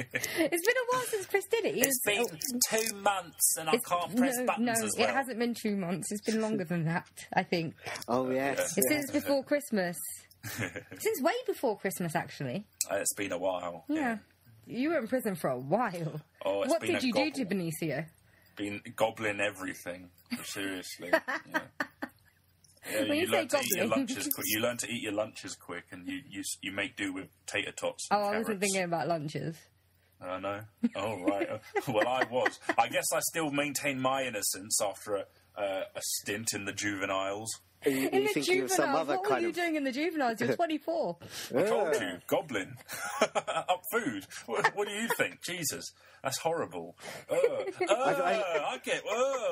It's been a while since Chris did it. It's been 2 months and I can't press buttons as well. No, it hasn't been 2 months. It's been longer than that, I think. Oh, yes. Yeah. Since before Christmas. Since way before Christmas, actually. It's been a while. Yeah. You were in prison for a while. Oh, what did you do to Benicio? Been gobbling everything. Seriously. Yeah. Yeah, when you say gobbling, you learn to eat your lunches quick, and you make do with tater tots and carrots. I wasn't thinking about lunches. No? Oh, right. Well, I was. I guess I still maintain my innocence after a stint in the juveniles. In the juveniles? What were you doing in the juveniles? You're 24. I told you. Goblin. Up food. What do you think? Jesus. That's horrible. I get...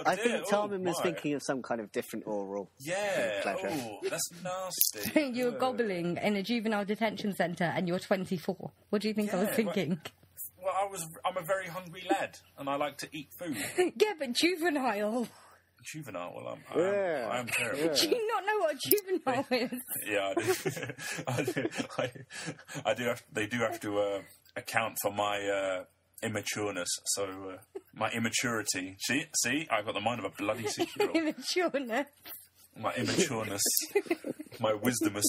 I think Tom was thinking of some kind of different oral pleasure. Yeah. Oh, that's nasty. You were gobbling in a juvenile detention centre and you were 24. What do you think I was thinking? Well, I'm a very hungry lad and I like to eat food. Yeah, but juvenile... Juvenile. Well, I am terrible. Yeah. Do you not know what juvenile is? Yeah, I do. I do. They do have to account for my immatureness. So my immaturity. See, I've got the mind of a bloody 6-year-old. Immatureness. My immatureness. My wisdomous.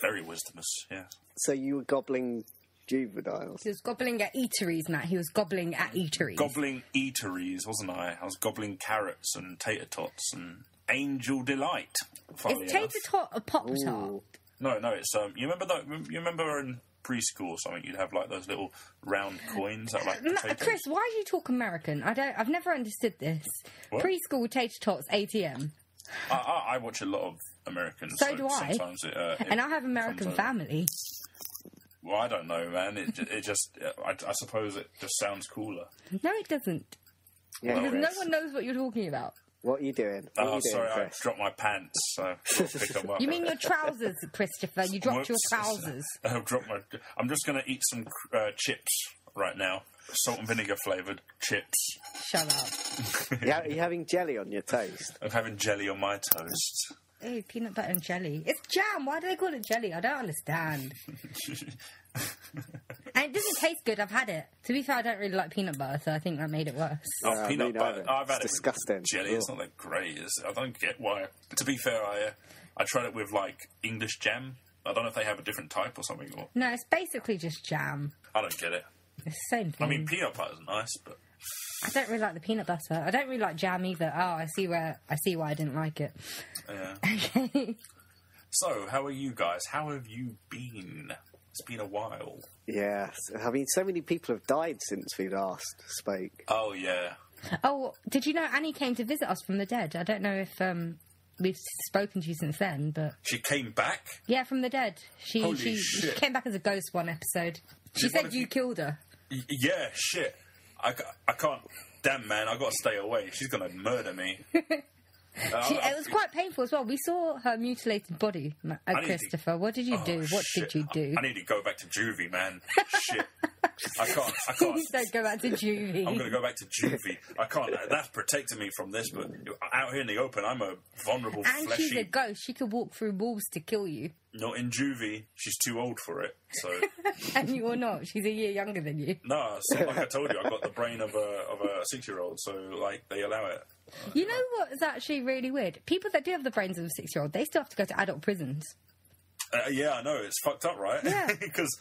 Very wisdomous. Yeah. So you were gobbling juveniles. He was gobbling at eateries, Matt. He was gobbling at eateries. Gobbling eateries, wasn't I? I was gobbling carrots and tater tots and Angel Delight. Is tater tot a pop tart? No. It's you remember in preschool or something? You'd have like those little round coins that like. Chris, why do you talk American? I've never understood this. What? Preschool tater tots ATM. I watch a lot of Americans. So do I. Sometimes and I have American family. Well, I don't know, man. It just... I suppose it just sounds cooler. No, it doesn't. Yeah, because no one knows what you're talking about. What are you doing? Sorry, I dropped my pants, so I'll pick them up. You mean your trousers, Christopher? You dropped your trousers. I've dropped my... I'm just going to eat some chips right now. Salt and vinegar flavoured chips. Shut up. Are you having jelly on your toast? I'm having jelly on my toast. Ew, peanut butter and jelly. It's jam. Why do they call it jelly? I don't understand. And it doesn't taste good. I've had it. To be fair, I don't really like peanut butter, so I think that made it worse. Oh, peanut butter. I've had it. It's disgusting. Jelly. It's not that great. I don't get why. To be fair, I tried it with, like, English jam. I don't know if they have a different type or something. Or... No, it's basically just jam. I don't get it. It's the same thing. I mean, peanut butter's nice, but... I don't really like the peanut butter. I don't really like jam either. Oh, I see why I didn't like it. Yeah. Okay. So, how are you guys? How have you been? It's been a while. Yeah. I mean, so many people have died since we last spoke. Oh, yeah. Oh, did you know Annie came to visit us from the dead? I don't know if we've spoken to you since then, but... She came back? Yeah, from the dead. Holy shit. She came back as a ghost one episode. She said you killed her. Yeah, shit. I can't... Damn, man, I got to stay away. She's going to murder me. It was quite painful as well. We saw her mutilated body, Christopher. What did you do? What did you do? I need to go back to juvie, man. Shit. I can't. Please don't go back to juvie. I'm going to go back to juvie. I can't. That's protecting me from this, but out here in the open, I'm a vulnerable and she's a ghost. She could walk through walls to kill you. Not in juvie. She's too old for it, so... And you're not. She's a year younger than you. No, so like I told you, I've got the brain of a 6-year-old, so, like, they allow it. You know what's actually really weird? People that do have the brains of a 6-year-old, they still have to go to adult prisons. Yeah, I know. It's fucked up, right? Yeah. Because...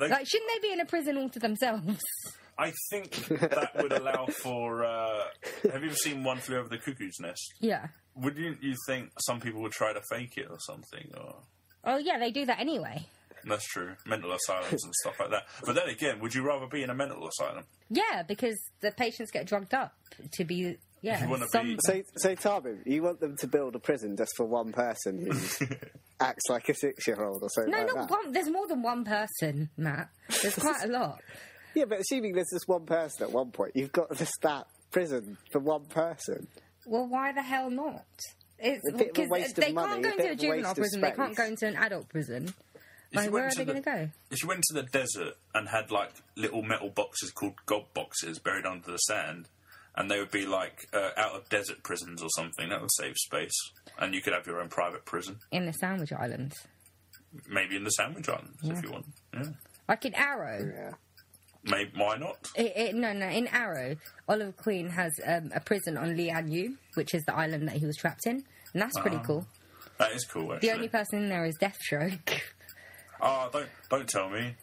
Like, shouldn't they be in a prison all to themselves? I think that would allow for... Have you ever seen One Flew Over the Cuckoo's Nest? Yeah. Wouldn't you think some people would try to fake it or something, or... Oh, yeah, they do that anyway. That's true. Mental asylums and stuff like that. But then again, would you rather be in a mental asylum? Yeah, because the patients get drugged up to be... Yeah. So, Tarby, you want them to build a prison just for one person who acts like a 6-year-old or something No, there's more than one person, Matt. There's quite a lot. Yeah, but assuming there's just one person at one point, you've got just that prison for one person. Well, why the hell not? It's because they can't go into a juvenile prison, they can't go into an adult prison. Like, where are they going to go? If you went to the desert and had, like, little metal boxes called gob boxes buried under the sand, and they would be, like, out of desert prisons or something, that would save space. And you could have your own private prison. In the Sandwich Islands. Maybe in the Sandwich Islands, if you want. Yeah. Like in Arrow. Yeah. Maybe, why not? In Arrow, Oliver Queen has a prison on Lian Yu, which is the island that he was trapped in, and that's pretty cool. That is cool, actually. The only person in there is Deathstroke. Oh, don't tell me.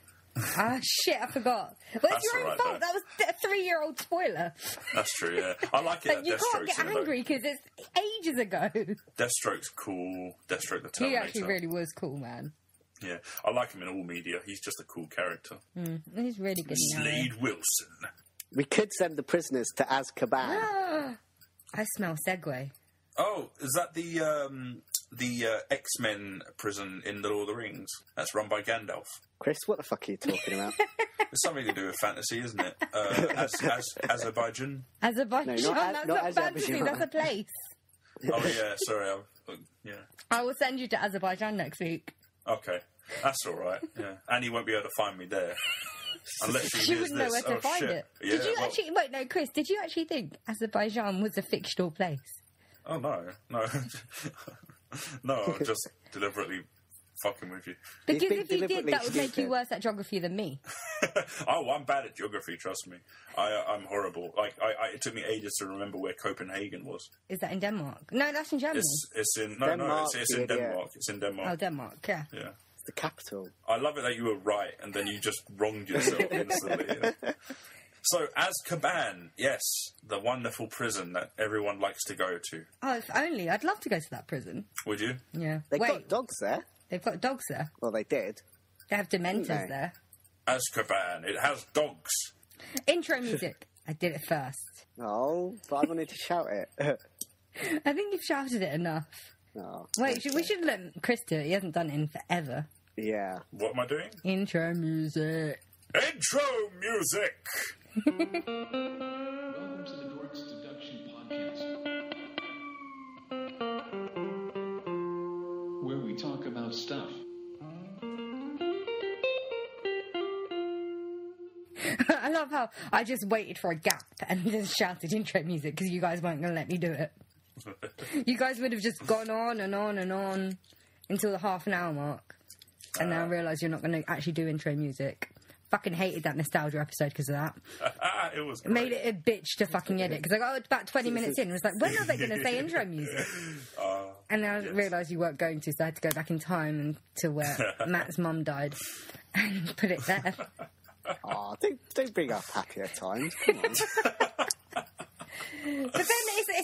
Ah, shit, I forgot. Well, it's your own fault. Though. That was a 3-year-old spoiler. That's true, yeah. I like it. Like, you can't get angry because it's ages ago. Deathstroke's cool. Deathstroke the Terminator. He actually really was cool, man. Yeah, I like him in all media. He's just a cool character. He's really good. Slade Wilson. We could send the prisoners to Azkaban. Ah, I smell segue. Oh, is that the X-Men prison in The Lord of the Rings? That's run by Gandalf. Chris, what the fuck are you talking about? It's something to do with fantasy, isn't it? Azerbaijan? Azerbaijan? No, not fantasy, that's a place. Oh, yeah, sorry. I will send you to Azerbaijan next week. Okay, that's all right. Yeah, Annie won't be able to find me there. Unless she wouldn't know where to find it. Yeah, did you actually... Wait, no, Chris, did you actually think Azerbaijan was a fictional place? Oh, no. No, I'm just deliberately fucking with you. Because if you did, that would make you worse at geography than me. Oh, I'm bad at geography, trust me. I'm horrible. Like, it took me ages to remember where Copenhagen was. Is that in Denmark? No, that's in Germany. It's in Denmark. Oh, Denmark, yeah. Yeah. It's the capital. I love it that you were right, and then you just wronged yourself instantly. Yeah. So, Azkaban, yes, the wonderful prison that everyone likes to go to. Oh, if only. I'd love to go to that prison. Would you? Yeah. They've got dogs there. They've got dogs there. Well, they did. They have Dementors there. Azkaban, it has dogs. Intro music. I did it first. No, but I wanted to shout it. I think you've shouted it enough. No. Wait, we should let Chris do it. He hasn't done it in forever. Yeah. What am I doing? Intro music. Intro music! Welcome to the Dorks Deduction Podcast, where we talk about stuff. I love how I just waited for a gap and just shouted intro music because you guys weren't going to let me do it. You guys would have just gone on and on and on until the half an hour mark, and then I realised you're not going to actually do intro music. Fucking hated that nostalgia episode because of that. It was great. Made it a bitch to fucking edit because I got about 20 minutes in and was like, when are they going to say intro music? And then I realised you weren't going to, so I had to go back in time to where Matt's mum died and put it there. Oh, don't bring up happier times. Come on. But then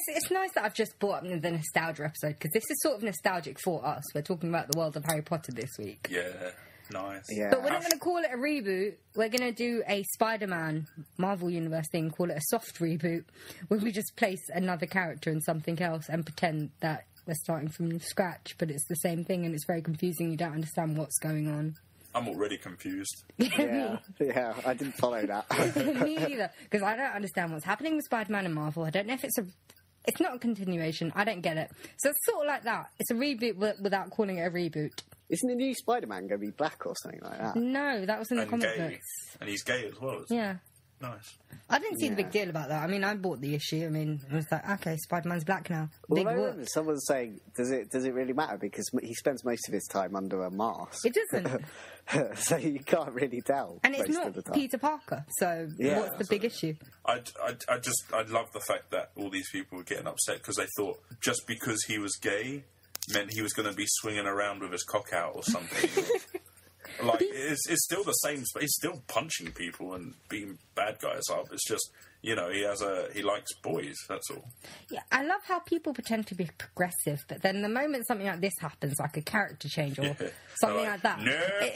it's nice that I've just brought up the nostalgia episode because this is sort of nostalgic for us. We're talking about the world of Harry Potter this week. Yeah. Nice. Yeah. But we're not going to call it a reboot. We're going to do a Spider-Man Marvel Universe thing, call it a soft reboot, where we just place another character in something else and pretend that we're starting from scratch, but it's the same thing and it's very confusing. You don't understand what's going on. I'm already confused. Yeah, I didn't follow that. Me either, because I don't understand what's happening with Spider-Man and Marvel. I don't know if it's not a continuation. I don't get it. So it's sort of like that. It's a reboot without calling it a reboot. Isn't the new Spider-Man going to be black or something like that? No, that was in the comic books. And he's gay as well, isn't he? Yeah. Nice. I didn't see the big deal about that. I mean, I bought the issue. I mean, it was like, okay, Spider-Man's black now. Well, I remember someone saying, does it really matter? Because he spends most of his time under a mask. It doesn't. So you can't really tell. And it's not Peter Parker, so what's the big issue? I love the fact that all these people were getting upset because they thought just because he was gay meant he was going to be swinging around with his cock out or something. Like, it's still the same. He's still punching people and being bad guys up. It's just, you know, he likes boys, that's all. Yeah, I love how people pretend to be progressive, but then the moment something like this happens, like a character change or something like that,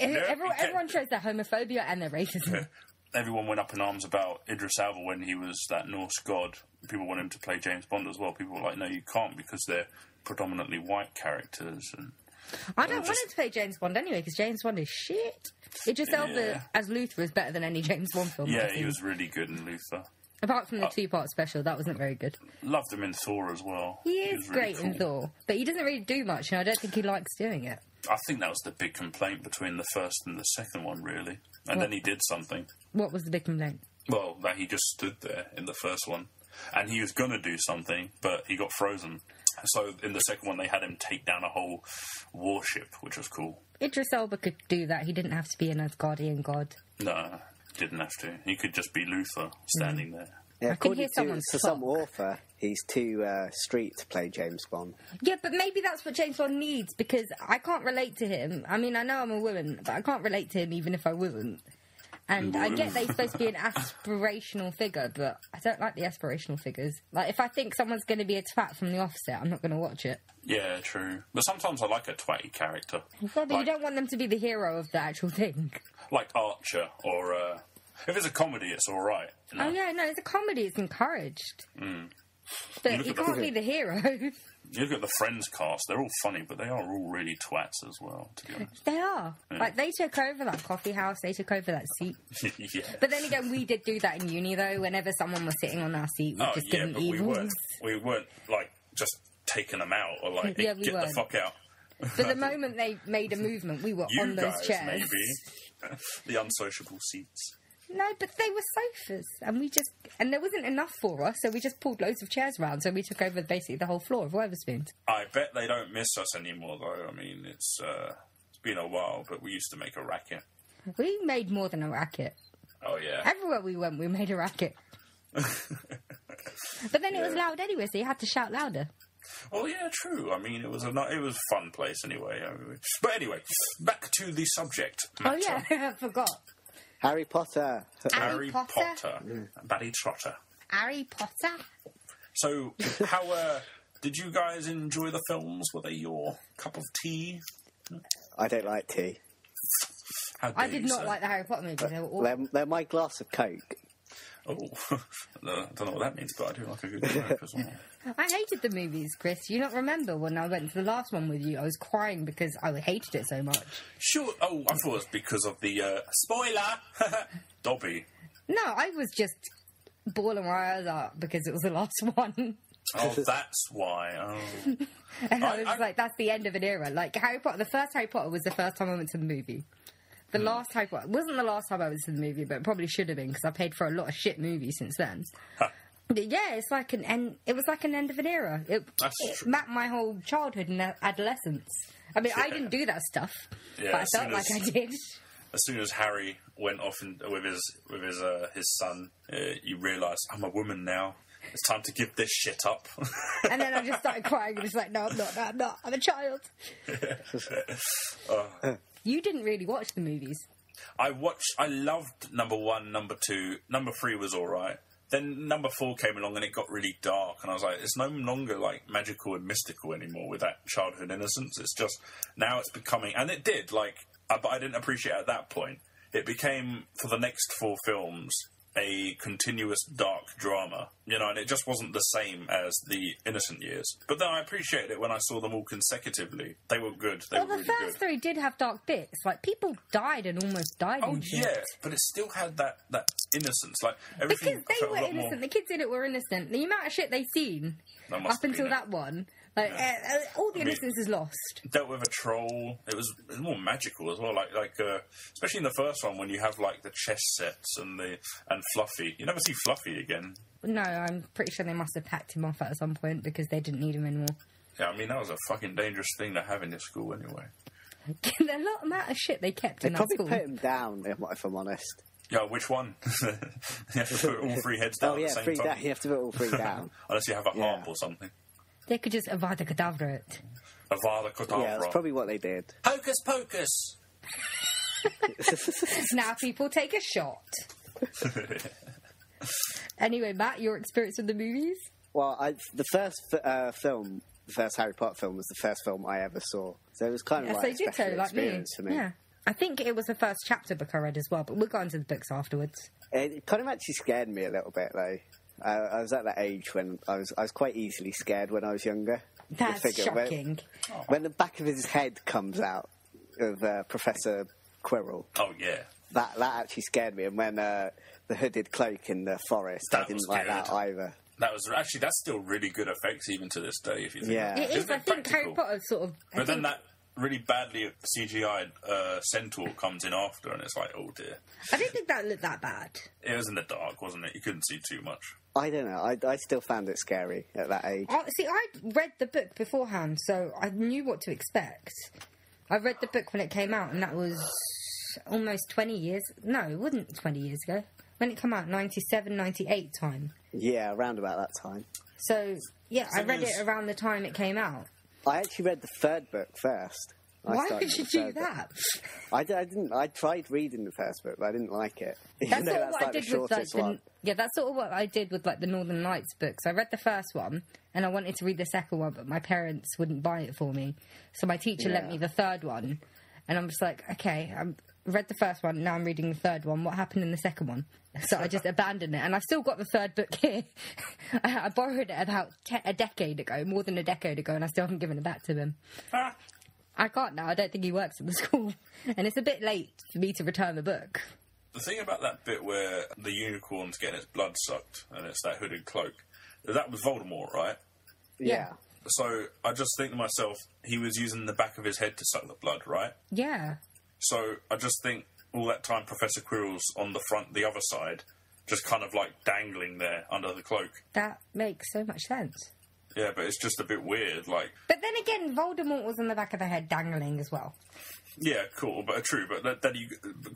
everyone shows their homophobia and their racism. Everyone went up in arms about Idris Elba when he was that Norse god. People want him to play James Bond as well. People were like, no, you can't because they're predominantly white characters. And I don't want him to play James Bond anyway, because James Bond is shit. Idris Elba as Luther is better than any James Bond film. Yeah, he was really good in Luther. Apart from the two-part special, that wasn't very good. Loved him in Thor as well. He is great in Thor, but he doesn't really do much, and I don't think he likes doing it. I think that was the big complaint between the first and the second one, really. And then he did something. What was the big complaint? Well, that he just stood there in the first one. And he was going to do something, but he got frozen. So in the second one, they had him take down a whole warship, which was cool. Idris Elba could do that. He didn't have to be an Asgardian god. No. didn't have to. He could just be Luther standing there. Yeah, according to some author, he's too street to play James Bond. Yeah, but maybe that's what James Bond needs, because I can't relate to him. I mean, I know I'm a woman, but I can't relate to him even if I wasn't. And I get that he's supposed to be an aspirational figure, but I don't like the aspirational figures. Like, if I think someone's going to be a twat from the offset, I'm not going to watch it. Yeah, true. But sometimes I like a twatty character. Yeah, but like, you don't want them to be the hero of the actual thing. Like Archer, or... if it's a comedy, it's all right. You know? Oh, yeah, no, it's a comedy. It's encouraged. Mm. But you can't be the hero. You look at the Friends cast. They're all funny, but they are all really twats as well, to be honest. They are. Yeah. Like, they took over that coffee house. They took over that seat. Yeah. But then again, we did do that in uni, though. Whenever someone was sitting on our seat, we just didn't evil. We weren't, like, just taking them out or, like, get the fuck out. But the moment they made a movement, we were on those chairs. Maybe. The unsociable seats. No, but they were sofas, and we just... And there wasn't enough for us, so we just pulled loads of chairs round, so we took over basically the whole floor of Wetherspoons. I bet they don't miss us anymore, though. I mean, it's been a while, but we used to make a racket. We made more than a racket. Oh, yeah. Everywhere we went, we made a racket. But then it was loud anyway, so you had to shout louder. Well, yeah, true. I mean, it was a fun place anyway. But anyway, back to the subject matter. Oh, yeah, I forgot. Harry Potter. Harry Potter. Mm. Barry Trotter. Harry Potter. So, how did you guys enjoy the films? Were they your cup of tea? I don't like tea. I did not like the Harry Potter movies. They were awful. They're my glass of Coke. Oh, I don't know what that means, but I do like a good Coke as well. I hated the movies, Chris. You not remember when I went to the last one with you? I was crying because I hated it so much. Sure. Oh, I thought it was because of the... spoiler! Dobby. No, I was just bawling my eyes out because it was the last one. Oh, that's why. Oh. And I was like, that's the end of an era. Like, Harry Potter... The first Harry Potter was the first time I went to the movie. The last Harry Potter... It wasn't the last time I went to the movie, but it probably should have been because I paid for a lot of shit movies since then. Yeah, it's like an end. It was like an end of an era. It mapped my whole childhood and adolescence. I mean, I didn't do that stuff, but I felt like I did. As soon as Harry went off with his son, you realise I'm a woman now. It's time to give this shit up. And then I just started crying. And it's like, no, I'm not. No, I'm not. I'm a child. You didn't really watch the movies. I loved number one, number two, number three was all right. Then number four came along and it got really dark, and I was like, it's no longer, like, magical and mystical anymore with that childhood innocence. It's just, now it's becoming, and it did, like, but I didn't appreciate it at that point. It became, for the next four films, a continuous dark drama, you know, and it just wasn't the same as the innocent years. But then I appreciated it when I saw them all consecutively. They were good. They were really good. The first three did have dark bits. Like, people died and almost died. Oh, yeah, but it still had that innocence. Like, everything because they were innocent. More... The kids in it were innocent. The amount of shit they've seen up until that one, like, all the innocence is lost. Dealt with a troll. It was more magical as well. Like, especially in the first one when you have, like, the chess sets and Fluffy. You never see Fluffy again. No, I'm pretty sure they must have packed him off at some point because they didn't need him anymore. Yeah, I mean, that was a fucking dangerous thing to have in your school anyway. There's a lot amount of shit they kept in that school. They probably put him down, if I'm honest. Yeah, which one? You have to put all three heads down at the same time. You have to put all three down. Unless you have a harp or something. They could just Avada Kedavra it. Avada Kedavra. Yeah, that's probably what they did. Hocus pocus! Now people take a shot. Anyway, Matt, your experience with the movies? Well, the first Harry Potter film was the first film I ever saw. So it was kind of like a special experience for me. Yeah. I think it was the first chapter book I read as well, but we'll go into the books afterwards. It kind of actually scared me a little bit, though. I was at that age when I was quite easily scared when I was younger. That's shocking. When the back of his head comes out of Professor Quirrell. Oh, yeah. That actually scared me. And when the hooded cloak in the forest, I didn't like that either. That's still really good effects even to this day, if you think. Yeah. It is. I think Harry Potter sort of... But then that really badly CGI'd centaur comes in after, and it's like, oh dear. I didn't think that looked that bad. It was in the dark, wasn't it? You couldn't see too much. I don't know. I still found it scary at that age. See, I read the book beforehand, so I knew what to expect. I read the book when it came out, and that was almost 20 years. No, it wasn't 20 years ago. When it came out, 97, 98 time. Yeah, around about that time. So, yeah, I read it around the time it came out. I actually read the third book first. Why would you do that? I didn't. I tried reading the first book, but I didn't like it. That's sort of what I did with like the, yeah, that's sort of what I did with like the Northern Lights books. I read the first one, and I wanted to read the second one, but my parents wouldn't buy it for me. So my teacher lent me the third one, and I'm just like, okay, I read the first one, now I'm reading the third one. What happened in the second one? So I just abandoned it, and I've still got the third book here. I borrowed it about more than a decade ago, and I still haven't given it back to them. I can't now. I don't think he works at the school. And it's a bit late for me to return the book. The thing about that bit where the unicorn's getting its blood sucked and it's that hooded cloak, that was Voldemort, right? Yeah. So I just think to myself, he was using the back of his head to suck the blood, right? Yeah. So I just think all that time Professor Quirrell's on the front, the other side, just kind of like dangling there under the cloak. That makes so much sense. Yeah, but it's just a bit weird, like... But then again, Voldemort was on the back of the head dangling as well. Yeah, cool, but true, but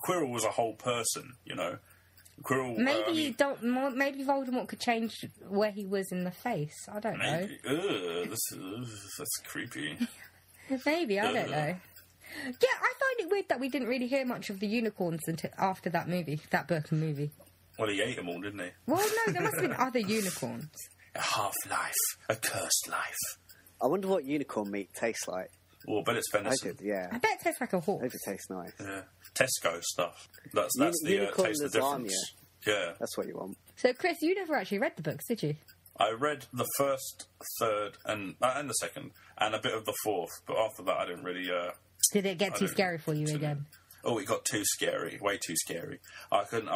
Quirrell was a whole person, you know? Quirrell... Maybe Voldemort could change where he was in the face, I don't know. That's creepy. Maybe, I don't know. Yeah, I find it weird that we didn't really hear much of the unicorns until after that movie, that Burton movie. Well, he ate them all, didn't he? Well, no, there must have been other unicorns. A half-life. A cursed life. I wonder what unicorn meat tastes like. Oh, I bet it's venison. I bet it tastes like a horse. I hope it tastes nice. Yeah. Tesco stuff. That's the taste of the difference. Yeah. That's what you want. So, Chris, you never actually read the books, did you? I read the first, third, and the second, and a bit of the fourth, but after that I didn't really... Did it get too scary for you again? Oh, it got too scary, way too scary. I couldn't...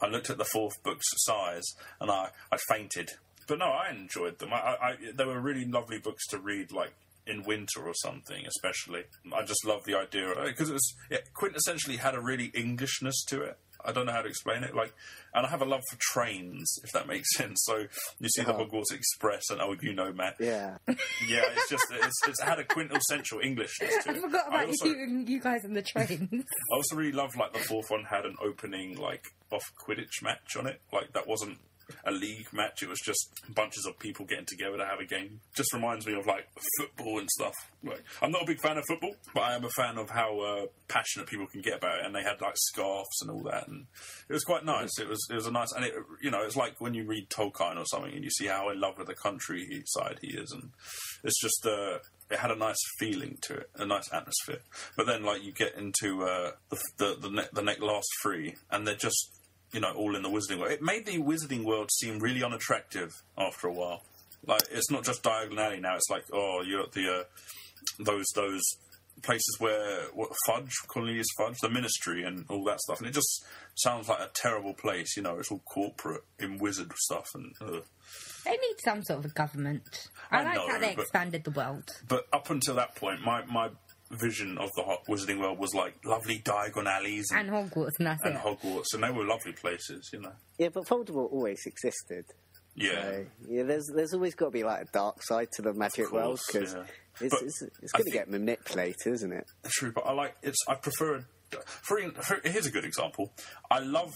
I looked at the fourth book's size, and I fainted. But no, I enjoyed them. They were really lovely books to read, like, in winter or something, especially. I just love the idea of it, because it quintessentially had a really Englishness to it. I don't know how to explain it. Like, and I have a love for trains, if that makes sense. So you see the Hogwarts Express and, oh, you know, Matt. Yeah. Yeah, it's just, it's had a quintessential Englishness to it. I forgot about you guys and the trains. I also really love, like, the fourth one had an opening, like, off Quidditch match on it. Like, that wasn't a league match, it was just bunches of people getting together to have a game. Just reminds me of, like, football and stuff. Like, I'm not a big fan of football, but I am a fan of how passionate people can get about it, and they had, like, scarves and all that, and it was quite nice. It was a nice... And, it, you know, it's like when you read Tolkien or something, and you see how in love with the countryside he is, and it's just... It had a nice feeling to it, a nice atmosphere. But then, like, you get into the next last three, and they're just... You know, all in the Wizarding World. It made the Wizarding World seem really unattractive after a while. Like, it's not just Diagon Alley now. It's like, oh, you're at the those places where Cornelius Fudge, the Ministry, and all that stuff. And it just sounds like a terrible place. You know, it's all corporate in wizard stuff. And they need some sort of a government. I like how they expanded the world. But up until that point, my vision of the Wizarding World was like lovely Diagon Alleys and Hogwarts, and that's it. And Hogwarts, and they were lovely places, you know. Yeah, but Voldemort always existed. Yeah, so, yeah. There's always got to be like a dark side to the magic world because it's going to get manipulated, isn't it? True, but I prefer. Here's a good example. I love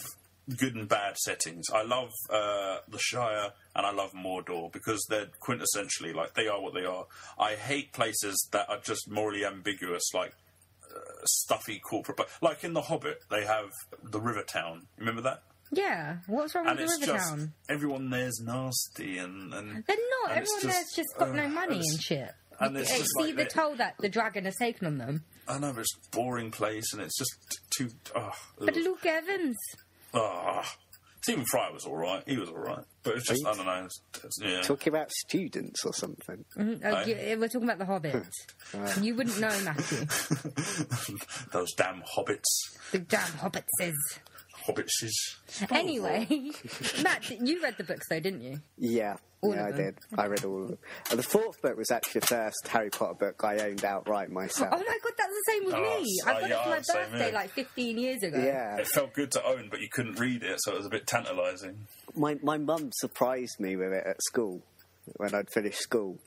good and bad settings. I love the Shire and I love Mordor because they're quintessentially, like, they are what they are. I hate places that are just morally ambiguous, like stuffy corporate... Like in The Hobbit, they have the Rivertown. Remember that? Yeah. What's wrong with the Rivertown? Just, everyone there's nasty and they're not. And everyone there's just got no money and shit. And it's just like, they're told that the dragon has taken on them. I know, but it's a boring place and it's just too... But Luke Evans... Stephen Fry was all right. He was all right, but it's just I don't know. Yeah. Talking about students or something. Mm-hmm. We're talking about the Hobbits. You wouldn't know, Matthew. Those damn Hobbits. The damn Hobbitses. Hobbitses. Anyway, Matt, you read the books though, didn't you? Yeah. Yeah, I did. I read all of them. The fourth book was actually the first Harry Potter book I owned outright myself. Oh my god, that's the same with me. I got it for my birthday like 15 years ago. Yeah. It felt good to own, but you couldn't read it, so it was a bit tantalising. My mum surprised me with it at school, when I'd finished school.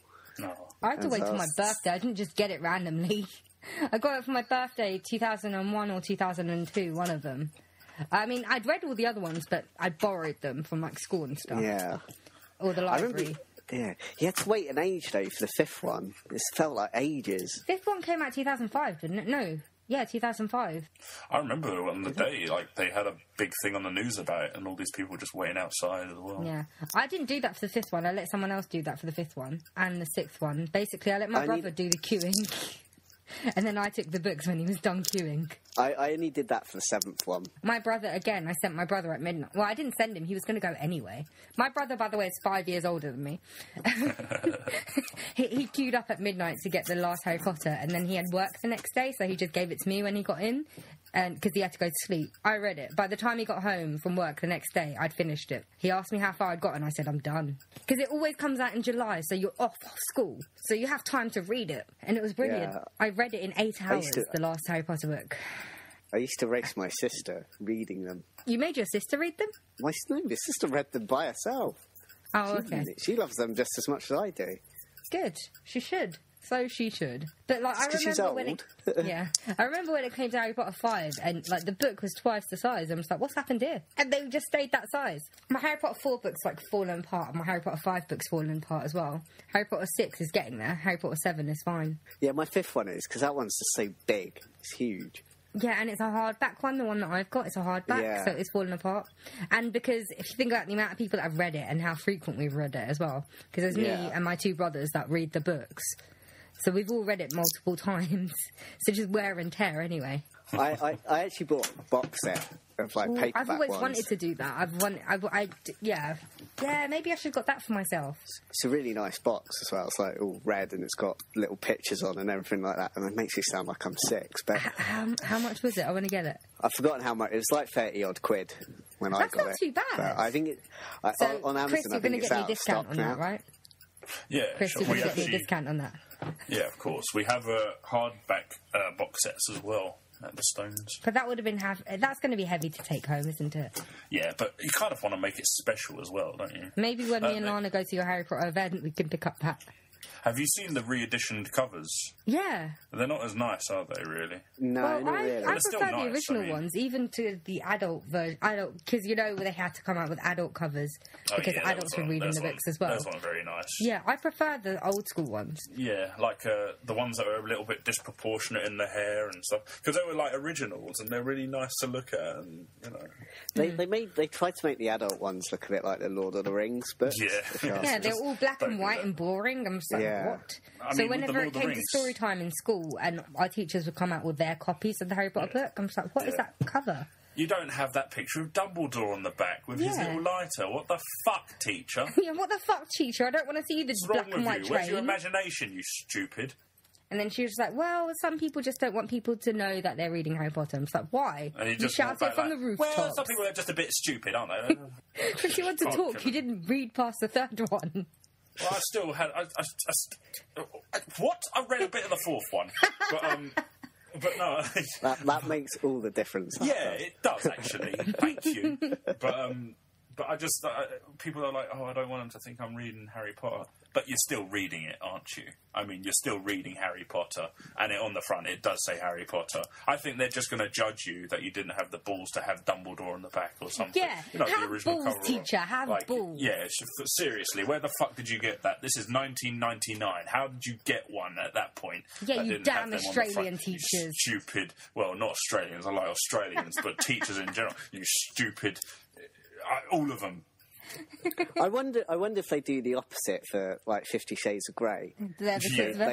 Oh. I had to wait till my birthday. I didn't just get it randomly. I got it for my birthday, 2001 or 2002, one of them. I mean, I'd read all the other ones, but I borrowed them from, like, school and stuff. Yeah. Or the library. Yeah. You had to wait an age, though, for the fifth one. It felt like ages. Fifth one came out 2005, didn't it? No. Yeah, 2005. I remember on the day, like, they had a big thing on the news about it and all these people just waiting outside as well. Yeah. I didn't do that for the fifth one. I let someone else do that for the fifth one and the sixth one. Basically, I let my brother do the queuing. And then I took the books when he was done queuing. I only did that for the seventh one. My brother, again, I sent my brother at midnight. Well, I didn't send him. He was going to go anyway. My brother, by the way, is 5 years older than me. he queued up at midnight to get the last Harry Potter, and then he had work the next day, so he just gave it to me when he got in, because he had to go to sleep. I read it. By the time he got home from work the next day, I'd finished it. He asked me how far I'd got, and I said, I'm done. Because it always comes out in July, so you're off school, so you have time to read it. And it was brilliant. Yeah. I read it in 8 hours, the last Harry Potter book. I used to race my sister reading them. You made your sister read them? My sister read them by herself. Oh, okay. She loves them just as much as I do. Good. She should. So she should. But, like, I remember when it... Yeah. I remember when it came to Harry Potter 5, and, like, the book was twice the size. I'm just like, what's happened here? And they just stayed that size. My Harry Potter 4 book's, like, fallen apart, and my Harry Potter 5 book's fallen apart as well. Harry Potter 6 is getting there. Harry Potter 7 is fine. Yeah, my fifth one is, because that one's just so big. It's huge. Yeah, and it's a hardback one, the one that I've got. It's a hardback, yeah. So it's fallen apart. And because if you think about the amount of people that have read it and how frequent we've read it as well, because there's me and my two brothers that read the books... So we've all read it multiple times. So just wear and tear anyway. I actually bought a box set of, like, paperback ones. I've always wanted to do that. Yeah, maybe I should have got that for myself. It's a really nice box as well. It's, like, all red and it's got little pictures on and everything like that. And it makes me sound like I'm six, but... How much was it? I want to get it. I've forgotten how much. It was, like, 30-odd quid when I got it. That's not too bad. But I think it... So, on Amazon, Chris, I think it's out of stock now. You're going to get me a discount on that, right? Yeah, Chris, you're going to get me a discount on that. Yeah, of course. We have hardback box sets as well at the Stones. But that would have been that's going to be heavy to take home, isn't it? Yeah, but you kind of want to make it special as well, don't you? Maybe when me and Lana go to your Harry Potter event, we can pick up that. Have you seen the re-editioned covers? Yeah. They're not as nice, are they, really? No, well, not really. I prefer the original ones, even to the adult version. Because, you know, they had to come out with adult covers, because adults were reading the books as well. Those ones are very nice. Yeah, I prefer the old school ones. Yeah, like the ones that are a little bit disproportionate in the hair and stuff. Because they were, like, originals, and they're really nice to look at, and, you know. They tried to make the adult ones look a bit like the Lord of the Rings books. Yeah. Yeah, they're all black and white and boring. I'm sorry. Yeah. What? I mean, whenever it came to story time in school and our teachers would come out with their copies of the Harry Potter book, I'm just like, what is that cover? You don't have that picture of Dumbledore on the back with his little lighter. What the fuck, teacher? Yeah, what the fuck, teacher? I don't want to see this black and white train. Where's your imagination, you stupid? And then she was like, well, some people just don't want people to know that they're reading Harry Potter. I'm just like, why? And you shouted from the rooftops. Well, some people are just a bit stupid, aren't they? But she wanted to talk. You didn't read past the third one. Well, I still had... I read a bit of the fourth one. But no... that makes all the difference. Yeah, it does, actually. Thank you. But I just... people are like, oh, I don't want them to think I'm reading Harry Potter. But you're still reading it, aren't you? I mean, you're still reading Harry Potter. And on the front, it does say Harry Potter. I think they're just going to judge you that you didn't have the balls to have Dumbledore on the back or something. Yeah, you know, have the balls, teacher, have balls. Yeah, seriously, where the fuck did you get that? This is 1999. How did you get one at that point? Yeah, you damn Australian teachers. You stupid... Well, not Australians, I like Australians, but teachers in general. You stupid... all of them. I wonder if they do the opposite for, like, 50 Shades of Grey. They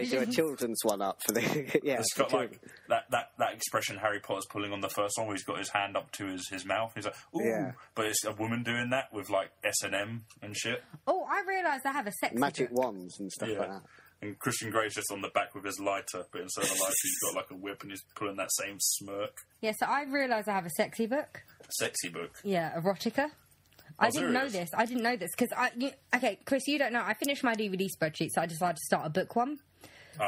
do a children's one up for the... Yeah, it's got, like, that expression Harry Potter's pulling on the first one where he's got his hand up to his mouth. He's like, ooh. Yeah. But it's a woman doing that with, like, S&M and shit. Oh, I realised I have a sexy magic wands and stuff like that. And Christian Grey's just on the back with his lighter, but instead of a lighter, he's got, like, a whip and he's pulling that same smirk. Yeah, so I realised I have a sexy book. A sexy book? Yeah, erotica. I didn't know this, because okay, Chris, you don't know. I finished my DVD spreadsheet, so I decided to start a book one.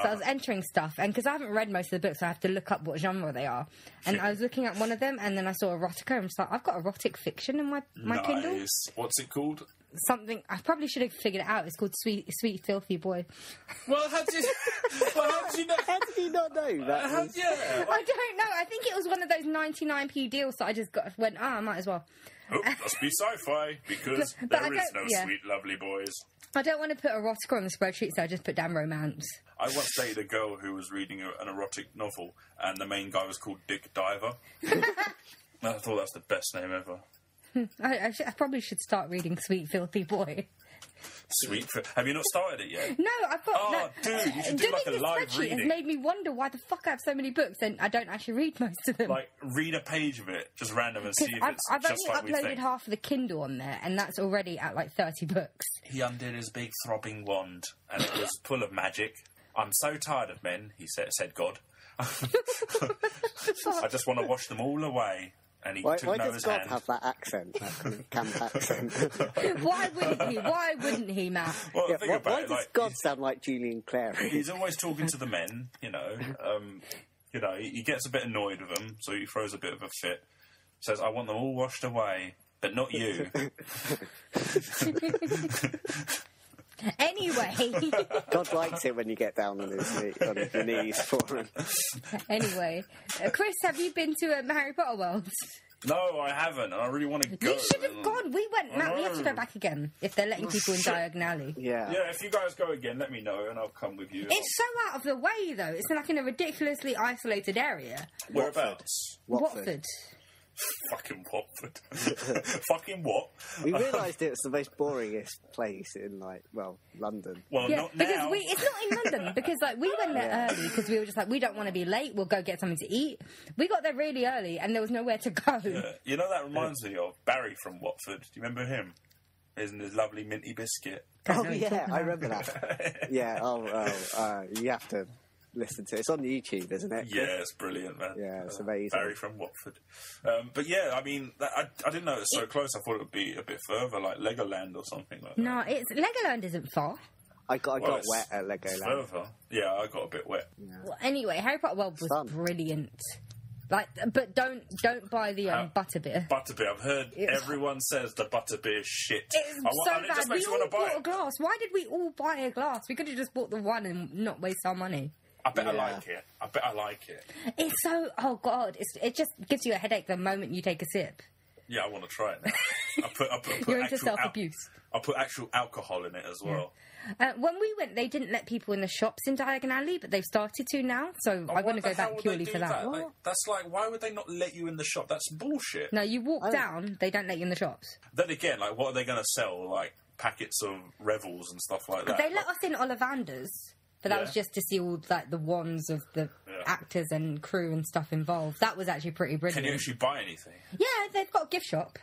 So I was entering stuff, and because I haven't read most of the books, so I have to look up what genre they are. And I was looking at one of them, and then I saw erotica, and I was like, I've got erotic fiction in my Kindle. What's it called? Something I probably should have figured it out. It's called Sweet Filthy Boy. Well, how did you not know that? I don't know. I think it was one of those 99p deals that I just got. Went, I might as well. Oh, must be sci-fi because there is no sweet lovely boys. I don't want to put erotica on the spreadsheet, so I just put down romance. I once dated a girl who was reading an erotic novel, and the main guy was called Dick Diver. I thought that's the best name ever. I probably should start reading Sweet Filthy Boy. Have you not started it yet? No, I've got... Oh, no. Dude, you should do like a live reading. It's made me wonder why the fuck I have so many books and I don't actually read most of them. Like, read a page of it, just random, and see if I've just like we think. I've only uploaded half of the Kindle on there, and that's already at, like, 30 books. He undid his big throbbing wand, and it was full of magic. I'm so tired of men, he said God. I just want to wash them all away. And he took Noah's hand. Why does God have that accent, that camp accent? Why wouldn't he? Why wouldn't he, Matt? Well, yeah, why does God sound like Julian Clary? He's always talking to the men, you know. You know, he gets a bit annoyed with them, so he throws a bit of a fit. Says, I want them all washed away, but not you. Anyway. God likes it when you get down on your knees for him. Anyway. Chris, have you been to Harry Potter World? No, I haven't. I really want to go. You should have gone. We went. Matt, we have to go back again if they're letting people in Diagon Alley. Yeah. Yeah, if you guys go again, let me know and I'll come with you. It's so out of the way, though. It's like in a ridiculously isolated area. Whereabouts? Watford. Fucking Watford. Fucking what? We realised it's the most boringest place in, like, well, London. Well, yeah, not now. Because it's not in London, because, like, we went there early because we were just like, we don't want to be late, we'll go get something to eat. We got there really early and there was nowhere to go. Yeah. You know, that reminds me of Barry from Watford. Do you remember him? Isn't his lovely minty biscuit? Oh, yeah, I remember that. Yeah, you have to... listen to it. It's on YouTube, isn't it? Yeah, it's brilliant, man. Yeah, it's amazing. Barry from Watford. But yeah, I mean, I didn't know it was so close. I thought it would be a bit further, like Legoland or something like that. No, Legoland isn't far. I got wet at Legoland. Further. Yeah, I got a bit wet. Yeah. Well, anyway, Harry Potter World was brilliant. Like, but don't buy the butterbeer. Butterbeer. I've heard everyone says the butterbeer is shit. It's so bad. We all bought a glass. Why did we all buy a glass? We could have just bought the one and not waste our money. I bet I like it. I bet I like it. It's so... Oh, God. It just gives you a headache the moment you take a sip. Yeah, I want to try it now. You're into self-abuse. I put actual alcohol in it as well. Yeah. When we went, they didn't let people in the shops in Diagon Alley, but they've started to now, so I want to go back purely for that. Like, that's like, why would they not let you in the shop? That's bullshit. No, you walk down, they don't let you in the shops. Then again, like, what are they going to sell? Like, packets of Revels and stuff like that? They let us in Ollivander's. But that was just to see all, like, the wands of the actors and crew and stuff involved. That was actually pretty brilliant. Can you actually buy anything? Yeah, they've got a gift shop.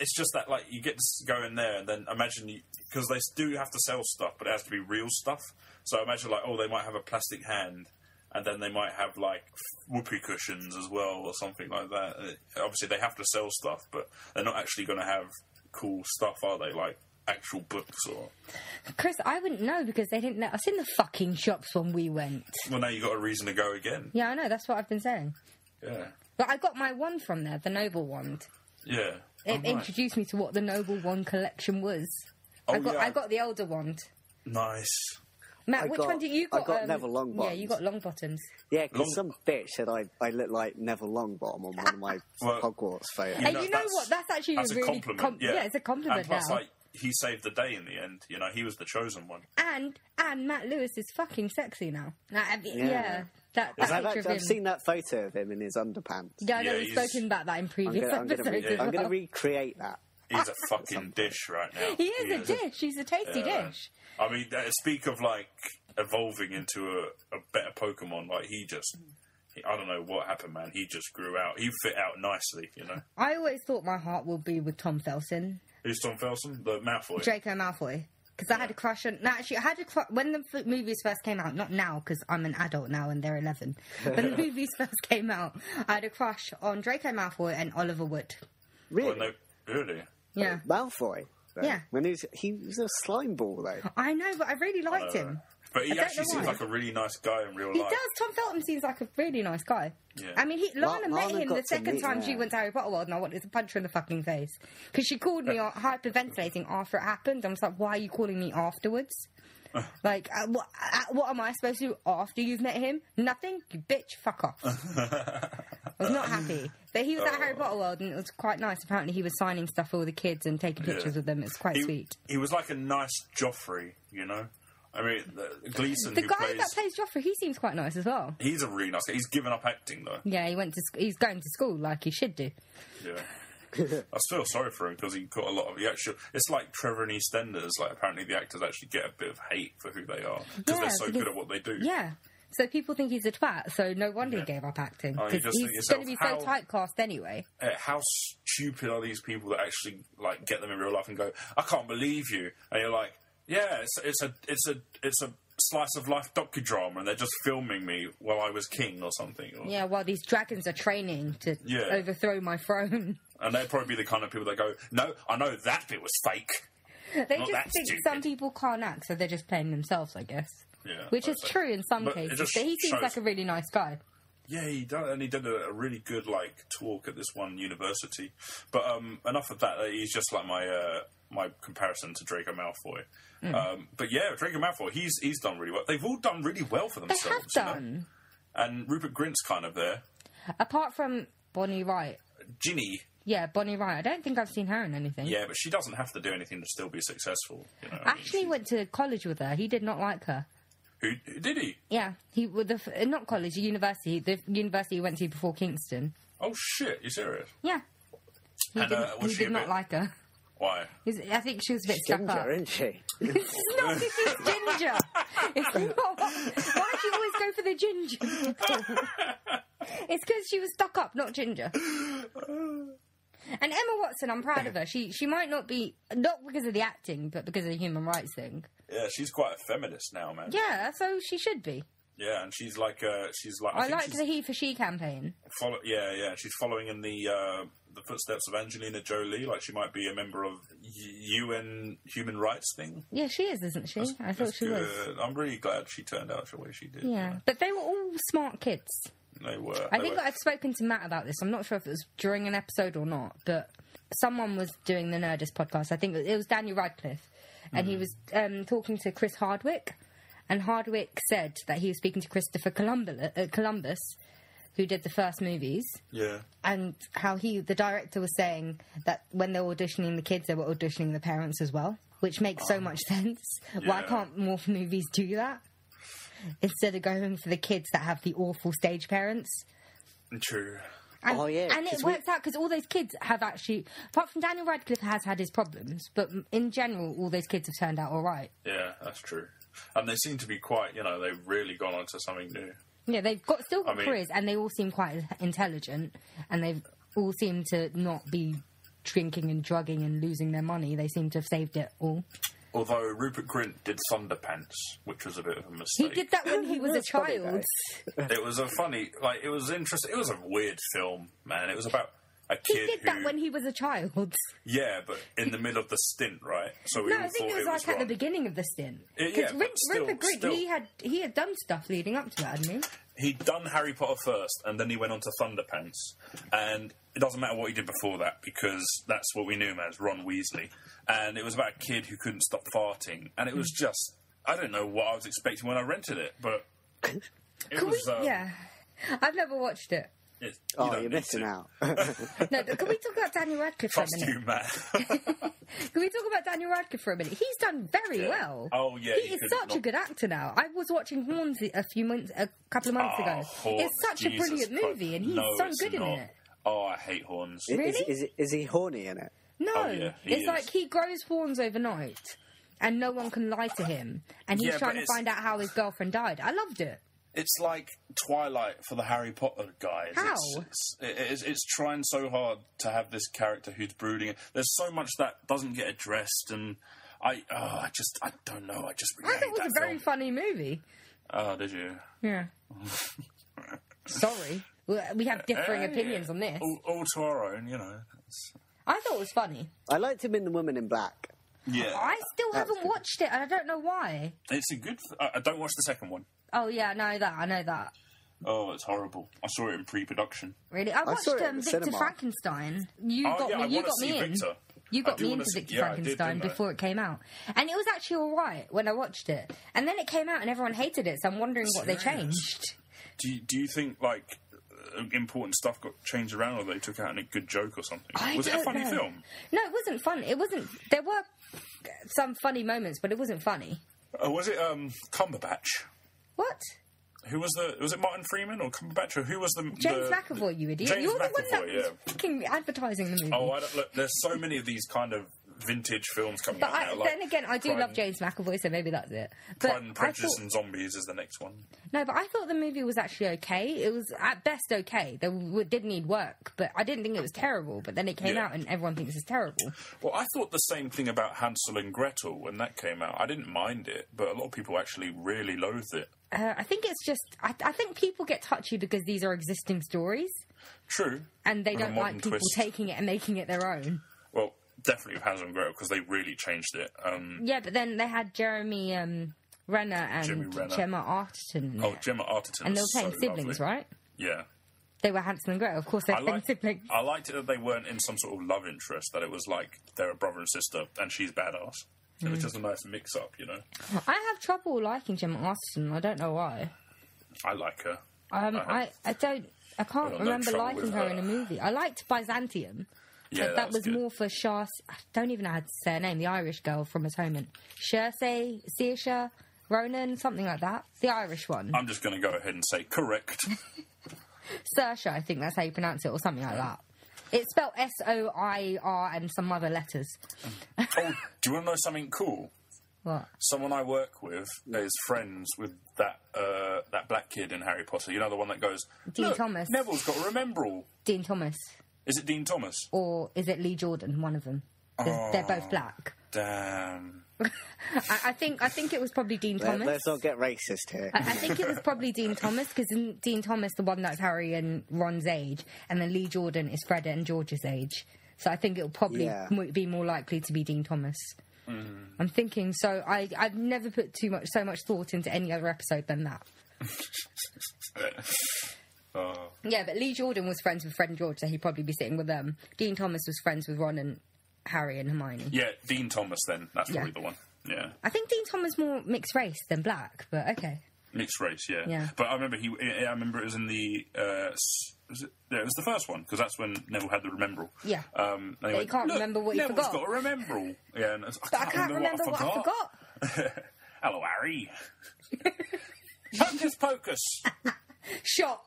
It's just that, like, you get to go in there and then imagine... Because they do have to sell stuff, but it has to be real stuff. So imagine, like, oh, they might have a plastic hand, and then they might have, like, whoopee cushions as well or something like that. Obviously, they have to sell stuff, but they're not actually going to have cool stuff, are they? Like... actual books or... Chris, I wouldn't know because they didn't let us in the fucking shops when we went. Well, now you've got a reason to go again. Yeah, I know. That's what I've been saying. Yeah. But I got my wand from there, the Noble Wand. Yeah. It introduced me to what the Noble Wand collection was. Oh, I got the older wand. Nice. Matt, which one did you got? I got Neville Longbottom. Yeah, you got Longbottoms. Yeah, because some bitch said I look like Neville Longbottom on one of my Hogwarts photos. And you know what? That's actually a really... compliment. Yeah, it's a compliment and plus, now. Like, he saved the day in the end. You know, he was the chosen one. And Matt Lewis is fucking sexy now. I mean, I've seen that photo of him in his underpants. Yeah, I know we've spoken about that in previous episodes. I'm going to recreate that. He's a fucking dish right now. He is a dish. He's a tasty dish. I mean, speak of, like, evolving into a better Pokemon. Like, he just... I don't know what happened, man. He just grew out. He fit out nicely, you know. I always thought my heart would be with Tom Felton. Who's Tom Felton? The Malfoy. Draco Malfoy. Because I had a crush on... No, actually, I had a crush... When the movies first came out, not now, because I'm an adult now and they're 11. When the movies first came out, I had a crush on Draco Malfoy and Oliver Wood. Really? Well, no, really? Yeah. Malfoy? Though. Yeah. He was a slime ball, though. I know, but I really liked him. But he actually seems like a really nice guy in real life. He does. Tom Felton seems like a really nice guy. Yeah. I mean, Lana met him the second time she went to Harry Potter World, and I wanted to punch her in the fucking face. Because she called me hyperventilating after it happened. I was like, why are you calling me afterwards? Like, what am I supposed to do after you've met him? Nothing? You bitch, fuck off. I was not happy. But he was at Harry Potter World, and it was quite nice. Apparently he was signing stuff for all the kids and taking pictures with them. It's quite sweet. He was like a nice Joffrey, you know? I mean, Gleason. The guy that plays Joffrey, he seems quite nice as well. He's a really nice guy. He's given up acting though. Yeah, he's going to school like he should do. Yeah, I feel sorry for him because he got a lot of the actual. It's like Trevor and EastEnders. Like apparently, the actors actually get a bit of hate for who they are because they're so good at what they do. Yeah. So people think he's a twat, so no wonder he gave up acting. Because he's going to be so typecast anyway. How stupid are these people that actually like get them in real life and go, "I can't believe you," and you're like. Yeah, it's a slice of life docudrama, and they're just filming me while I was king or something. Or... Yeah, while these dragons are training to overthrow my throne. And they'd probably be the kind of people that go, "No, I know that bit was fake." They just think some people can't act, so they're just playing themselves, I guess. Yeah, which is true in some cases. But he seems like a really nice guy. Yeah, he does, and he did a really good talk at this one university. But enough of that. He's just like my comparison to Draco Malfoy. Mm. But yeah, Draco Malfoy, he's done really well. They've all done really well for themselves. They have done. You know? And Rupert Grint's kind of there. Apart from Bonnie Wright. Ginny. Yeah, Bonnie Wright. I don't think I've seen her in anything. Yeah, but she doesn't have to do anything to still be successful. You know? I mean, she went to college with her. He did not like her. Who did he? Yeah, he was not college, university. The university he went to before Kingston. Oh shit! You serious? Yeah. He did not like her. Why? I think she was a bit stuck up. Isn't she? It's not because she's ginger. It's not. Why do you always go for the ginger people? It's because she was stuck up, not ginger. And Emma Watson, I'm proud of her. She might not be, not because of the acting, but because of the human rights thing. Yeah, she's quite a feminist now, man. Yeah, so she should be. Yeah, and she's like, I like the He for She campaign. Yeah, she's following in the footsteps of Angelina Jolie. Like she might be a member of UN human rights thing. Yeah, she is, isn't she? I thought she was. I'm really glad she turned out the way she did. Yeah, you know? But they were all smart kids. They were. I think I've spoken to Matt about this. I'm not sure if it was during an episode or not, but someone was doing the Nerdist podcast. I think it was Daniel Radcliffe, and he was talking to Chris Hardwick. And Hardwick said that he was speaking to Christopher Columbus, who did the first movies. Yeah. And how the director was saying that when they were auditioning the kids, they were auditioning the parents as well, which makes so much sense. Yeah. Why can't more movies do that? Instead of going for the kids that have the awful stage parents. True. And, and it works out because all those kids have actually, apart from Daniel Radcliffe has had his problems, but in general, all those kids have turned out all right. Yeah, that's true. And they seem to be quite, you know, they've really gone on to something new. Yeah, they've still got careers, and they all seem quite intelligent, and they've all seem to not be drinking and drugging and losing their money. They seem to have saved it all. Although Rupert Grint did Thunderpants, which was a bit of a mistake. He did that when he was a child. It was a funny, like, it was interesting. It was a weird film, man. It was about... He did that when he was a child. Yeah, but in the middle of the stint, right? So no, I think it was at the beginning of the stint. Because Rupert Grint, he had done stuff leading up to that, hadn't he? He'd done Harry Potter first, and then he went on to Thunderpants. And it doesn't matter what he did before that, because that's what we knew him as, Ron Weasley. And it was about a kid who couldn't stop farting. And it was just... I don't know what I was expecting when I rented it, but... Yeah. I've never watched it. Yes, you're missing out. No, but can we talk about Daniel Radcliffe for a minute? Can we talk about Daniel Radcliffe for a minute? He's done very well. Oh, yeah. He is such a good actor now. I was watching Horns a couple of months ago. Horns, it's such a brilliant movie, and he's so good in it. Oh, I hate Horns. Really? Is he horny in it? No. Oh, yeah, it's like he grows horns overnight, and no one can lie to him, and he's trying to find out how his girlfriend died. I loved it. It's like Twilight for the Harry Potter guys. How? It's trying so hard to have this character who's brooding. There's so much that doesn't get addressed, and I don't know. I just really hate that film. I thought it was a very funny movie. Oh, did you? Yeah. Sorry. We have differing opinions on this. All to our own, you know. I thought it was funny. I liked him in The Woman in Black. Yeah. I still haven't watched it, and I don't know why. It's a good... I don't watch the second one. Oh, yeah, I know that. I know that. Oh, it's horrible. I saw it in pre-production. Really? I watched Victor Frankenstein. You got me into Victor Frankenstein before it came out. And it was actually all right when I watched it. And then it came out and everyone hated it, so I'm wondering what they changed. Do you think, like... important stuff got changed around, or they took out a good joke or something? Was it a funny film? No, it wasn't fun. It wasn't. There were some funny moments, but it wasn't funny. Was it Cumberbatch? What? Who was the? Was it Martin Freeman or Cumberbatch, or who was the? James McAvoy, you idiot! You're the one that was fucking advertising the movie. Oh, I don't, look, there's so many of these kind of vintage films coming out. But like, then again, I do love James McAvoy, so maybe that's it. But Pride and Prejudice and Zombies is the next one. No, but I thought the movie was actually okay. It was at best okay. They did need work, but I didn't think it was terrible. But then it came out, and everyone thinks it's terrible. Well, I thought the same thing about Hansel and Gretel when that came out. I didn't mind it, but a lot of people actually really loathed it. I think it's just... I think people get touchy because these are existing stories. True. And they don't like people taking it and making it their own. Well, definitely with Hansel and Gretel, because they really changed it. Yeah, but then they had Jeremy Renner and Gemma Arterton. Oh, Gemma Arterton. And they were playing siblings, right? Yeah. They were Hansel and Gretel, of course, they're playing siblings. I liked it that they weren't in some sort of love interest, that it was like they're a brother and sister, and she's badass. It was just a nice mix-up, you know? I have trouble liking Gemma Arterton. I don't know why. I like her. I can't remember liking her in a movie. I liked Byzantium. Yeah, that was more for Shas... I don't even know how to say her name. The Irish girl from Atonement. Cersei, Saoirse Ronan, something like that. The Irish one. I'm just going to go ahead and say correct. Saoirse, I think that's how you pronounce it, or something like that. It's spelled S-O-I-R and some other letters. Oh, do you want to know something cool? What? Someone I work with is friends with that black kid in Harry Potter. You know, the one that goes, Dean Thomas. Neville's got to remember all. Dean Thomas. Is it Dean Thomas? Or is it Lee Jordan, one of them? Oh, they're both black. Damn. I think it was probably Dean Thomas. Let's not get racist here. I think it was probably Dean Thomas, because Dean Thomas, the one that's Harry and Ron's age, and then Lee Jordan is Fred and George's age. So I think it'll probably be more likely to be Dean Thomas. Mm. I'm thinking, so I've never put so much thought into any other episode than that. Yeah, but Lee Jordan was friends with Fred and George, so he'd probably be sitting with them. Dean Thomas was friends with Ron and Harry and Hermione. Yeah, Dean Thomas then. That's probably the one. Yeah. I think Dean Thomas more mixed race than black, but okay. Mixed race, yeah. But I remember I remember it was in the... it was the first one, because that's when Neville had the remembrall. Yeah. But he can't remember what he forgot. Neville's got a remembrall. Yeah, and I can't remember what I forgot. Hello, Harry. Hocus pocus. Shot.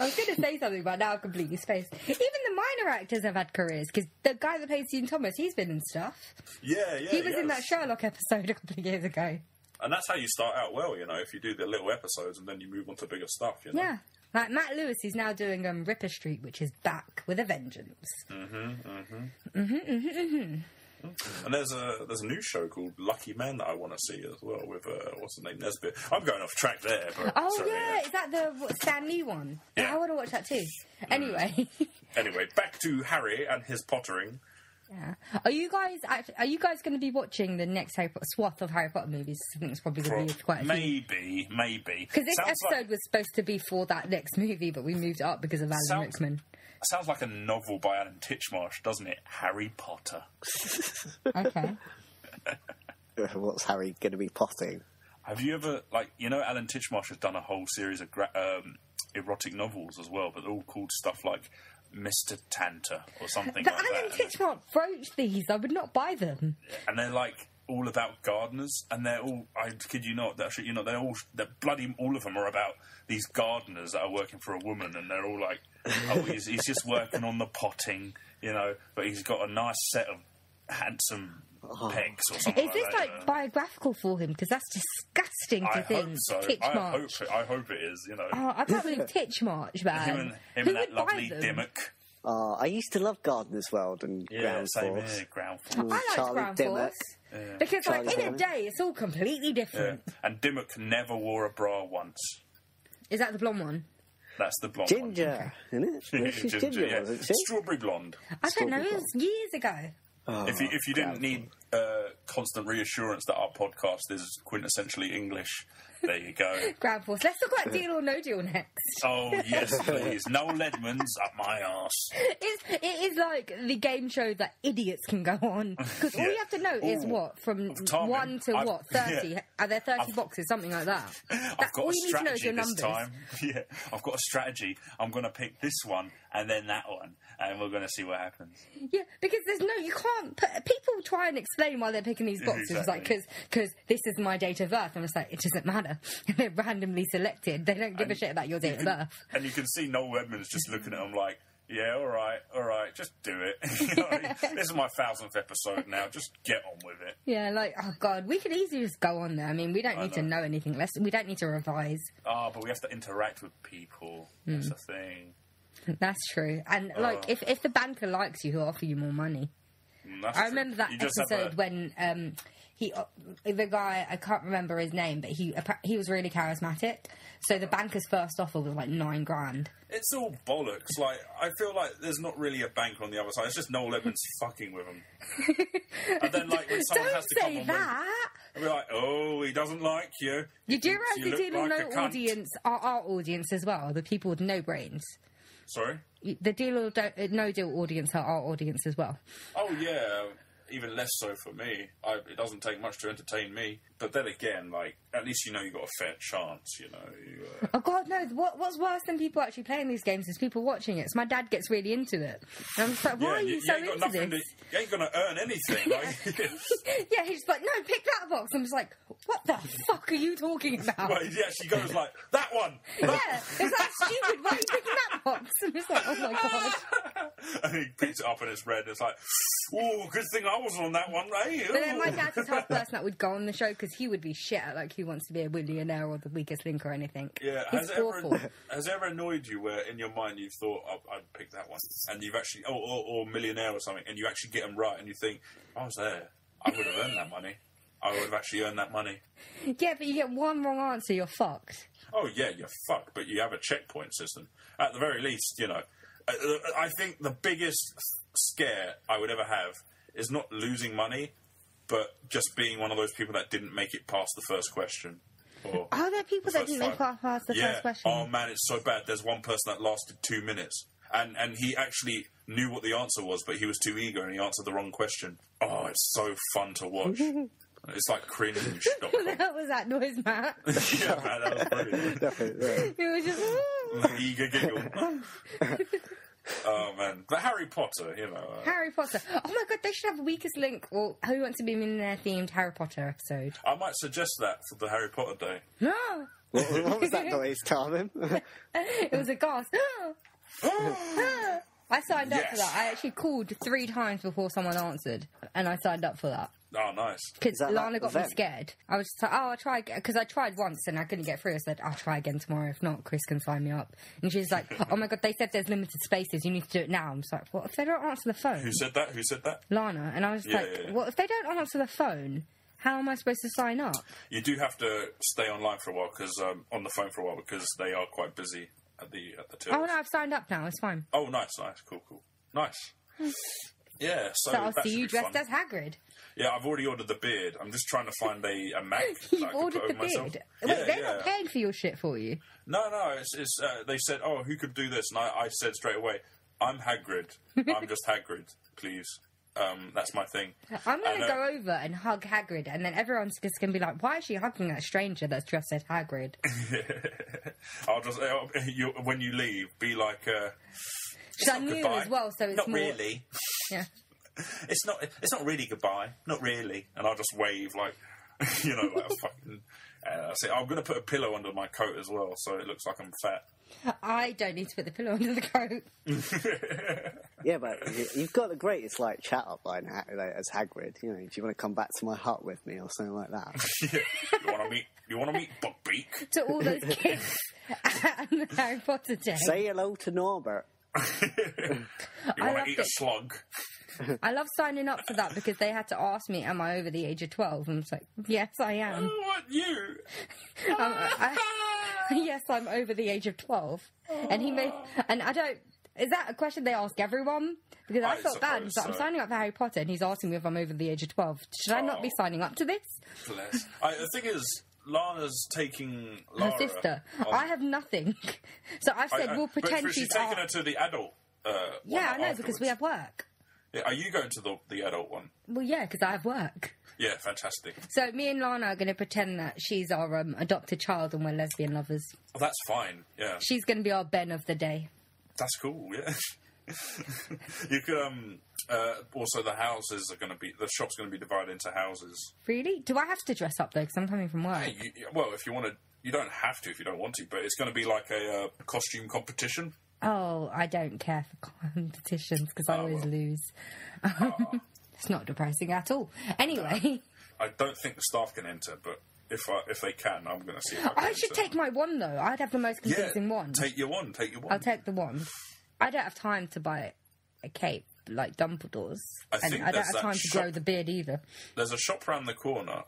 I was going to say something, but now I've completely spaced. Even the minor actors have had careers, because the guy that plays Dean Thomas, he's been in stuff. Yeah. He was in that Sherlock episode a couple of years ago. And that's how you start out well, you know, if you do the little episodes and then you move on to bigger stuff, you know? Yeah. Like Matt Lewis, he's now doing Ripper Street, which is back with a vengeance. And there's a new show called Lucky Man that I want to see as well with what's the name, Nesbitt. I'm going off track there. But is that the Stan Lee one? Yeah. I want to watch that too. Anyway. Anyway, back to Harry and his pottering. Yeah. Are you guys going to be watching the next swath of Harry Potter movies? I think it's probably going to be quite a few. Maybe. Because this episode was supposed to be for that next movie, but we moved it up because of Alan Rickman. Sounds like a novel by Alan Titchmarsh, doesn't it? Harry Potter. Okay. What's Harry going to be potting? Have you ever, Alan Titchmarsh has done a whole series of erotic novels as well, but all called stuff like Mr. Tanter or something like that. Alan Titchmarsh broached these. I would not buy them. And they're all about gardeners, and they're all, I kid you not, all of them are about these gardeners that are working for a woman, and they're all like, oh, he's just working on the potting, you know, but he's got a nice set of handsome pecs or something. Is this biographical for him? Because that's disgusting to think. So. I hope it is, you know. Oh, I can't believe Titchmarsh, man. Him and that lovely Dimmock. Oh, I used to love Gardener's World and Ground Force. Yeah, Ground Force. I liked Ground Force. Yeah. Because, in a day, it's all completely different. Yeah. And Dimmock never wore a bra once. Is that the blonde one? That's the blonde Ginger, one. Isn't it? She's ginger, wasn't she? Strawberry blonde. I don't know, it was years ago. Oh, if you didn't need constant reassurance that our podcast is quintessentially English. There you go. Grab force. Let's talk about Deal or No Deal next. Oh, yes, please. Noel Edmonds up my arse. It is like the game show that idiots can go on. Because all you have to know is what? From timing, 1 to 30? Yeah. Are there 30 boxes? Something like that. That's all you need to know is your numbers. Time. Yeah, I've got a strategy. I'm going to pick this one and then that one. And we're going to see what happens. Yeah, because there's no... You can't... People try and explain why they're picking these boxes. Exactly. It's like, because this is my date of birth. And it's like, it doesn't matter. They're randomly selected. They don't give a shit about your date of birth. And you can see Noel Edmonds just looking at them like, yeah, all right, just do it. You know what I mean? This is my 1000th episode now. Just get on with it. Yeah, like, oh, God, we could easily just go on there. I mean, we don't need to know anything. We don't need to revise. Oh, but we have to interact with people. That's the thing. That's true. And, like, if the banker likes you, he'll offer you more money. I remember that episode when the guy, I can't remember his name, but he was really charismatic. So the banker's first offer was, like, 9 grand. It's all bollocks. Like, I feel like there's not really a banker on the other side. It's just Noel Edmonds fucking with him. And then, like, when someone has to come on... Don't say that! I'll be like, oh, he doesn't like you. You do realise you're dealing with no audience, our audience as well, the people with no brains. Sorry? The Deal or No Deal audience are our audience as well. Oh, yeah. Even less so for me. It doesn't take much to entertain me. But then again, like, at least you know you've got a fair chance, you know. Oh, God, no. What's worse than people actually playing these games is people watching it. So my dad gets really into it. And I'm just like, why are you so into this? You ain't going to earn anything. Like, yeah, he's just like, no, pick that box. I'm just like, what the fuck are you talking about? Well, yeah, she goes like, that one! That. Yeah, it's like, stupid, why are you picking that box? I'm just like, oh, my God. And he picks it up and it's red. And it's like, ooh, good thing I wasn't on that one, eh? But then my dad's the type of person that would go on the show because he would be shit at, like, Who Wants to Be a Millionaire or The Weakest Link or anything. Yeah, has it ever annoyed you where in your mind you thought, I'd pick that one, and you've actually, or Millionaire or something, and you actually get them right, and you think, I was there, I would have earned that money. I would have actually earned that money. Yeah, but you get one wrong answer, you're fucked. Oh, yeah, you're fucked, but you have a checkpoint system. At the very least, you know. I think the biggest scare I would ever have is not losing money, but just being one of those people that didn't make it past the first question. Or are there people that didn't make it past the first question? Oh, man, it's so bad. There's one person that lasted 2 minutes, and he actually knew what the answer was, but he was too eager and he answered the wrong question. Oh, it's so fun to watch. It's like cringe. That was that noise, Matt. Yeah, man, that was brilliant. It was just... an eager giggle. Oh, man. But Harry Potter, you know. Harry Potter. Oh, my God, they should have a Weakest Link or Who Wants to Be a Millionaire-themed Harry Potter episode. I might suggest that for the Harry Potter day. No! What was that noise, Carmen? It was a gasp. I signed up for that. I actually called 3 times before someone answered, and I signed up for that. Oh, nice. Because Lana got me scared. I was just like, oh, I'll try again. Because I tried once and I couldn't get through. I said, I'll try again tomorrow. If not, Chris can sign me up. And she's like, oh, my God, they said there's limited spaces. You need to do it now. I'm just like, what if they don't answer the phone? Who said that? Who said that? Lana. And I was like, well, if they don't answer the phone, how am I supposed to sign up? You do have to stay online for a while, because on the phone for a while, because they are quite busy at the tours. Oh, no, I've signed up now. It's fine. Oh, nice, nice. Cool, cool. Nice. Yeah, so I'll see you dressed as Hagrid. Yeah, I've already ordered the beard. I'm just trying to find a Mac. You've ordered the beard? Wait, they're not paying for your shit for you? No, no, they said, oh, who could do this? And I said straight away, I'm Hagrid. I'm just Hagrid, please. That's my thing. I'm going to go over and hug Hagrid, and then everyone's just going to be like, why is she hugging that stranger that's dressed as Hagrid? I'll just, when you leave, be like, I knew as well, so it's not more... really. Yeah. It's not really goodbye. Not really. And I'll just wave, like, you know, like a fucking... see, I'm going to put a pillow under my coat as well, so it looks like I'm fat. I don't need to put the pillow under the coat. Yeah, but you've got the greatest, like, chat up line as Hagrid. You know, do you want to come back to my hut with me or something like that? Yeah. You want to meet Buckbeak? To all those kids at Harry Potter Day. Say hello to Norbert. You want to eat a slug? I love signing up for that because they had to ask me, am I over the age of 12? And I was like, yes, I am. Oh, what, you? Yes, I'm over the age of 12. Oh. And I don't... Is that a question they ask everyone? Because I felt bad. So. I'm signing up for Harry Potter, and he's asking me if I'm over the age of 12. Should I not be signing up to this? Bless. The thing is, Lana's taking Lara, her sister. I have nothing. So I've said we'll pretend but she's taking her to the adult. Yeah, I know, because we have work. Yeah, are you going to the adult one? Well, yeah, because I have work. Yeah, fantastic. So me and Lana are going to pretend that she's our adopted child and we're lesbian lovers. Oh, that's fine, yeah. She's going to be our Ben of the day. That's cool, yeah. You could, also the houses are going to be, the shop's going to be divided into houses. Really? Do I have to dress up, though, because I'm coming from work? Yeah, well, if you want to, you don't have to if you don't want to, but it's going to be like a costume competition. Oh, I don't care for competitions because I always lose. It's not depressing at all. Anyway, I don't think the staff can enter, but if they can, I'm going to see. I should take my wand though. I'd have the most convincing wand. Take your wand. Take your wand. I'll take the wand. I don't have time to buy a cape like Dumbledore's, and I don't have time to grow the beard either. There's a shop round the corner,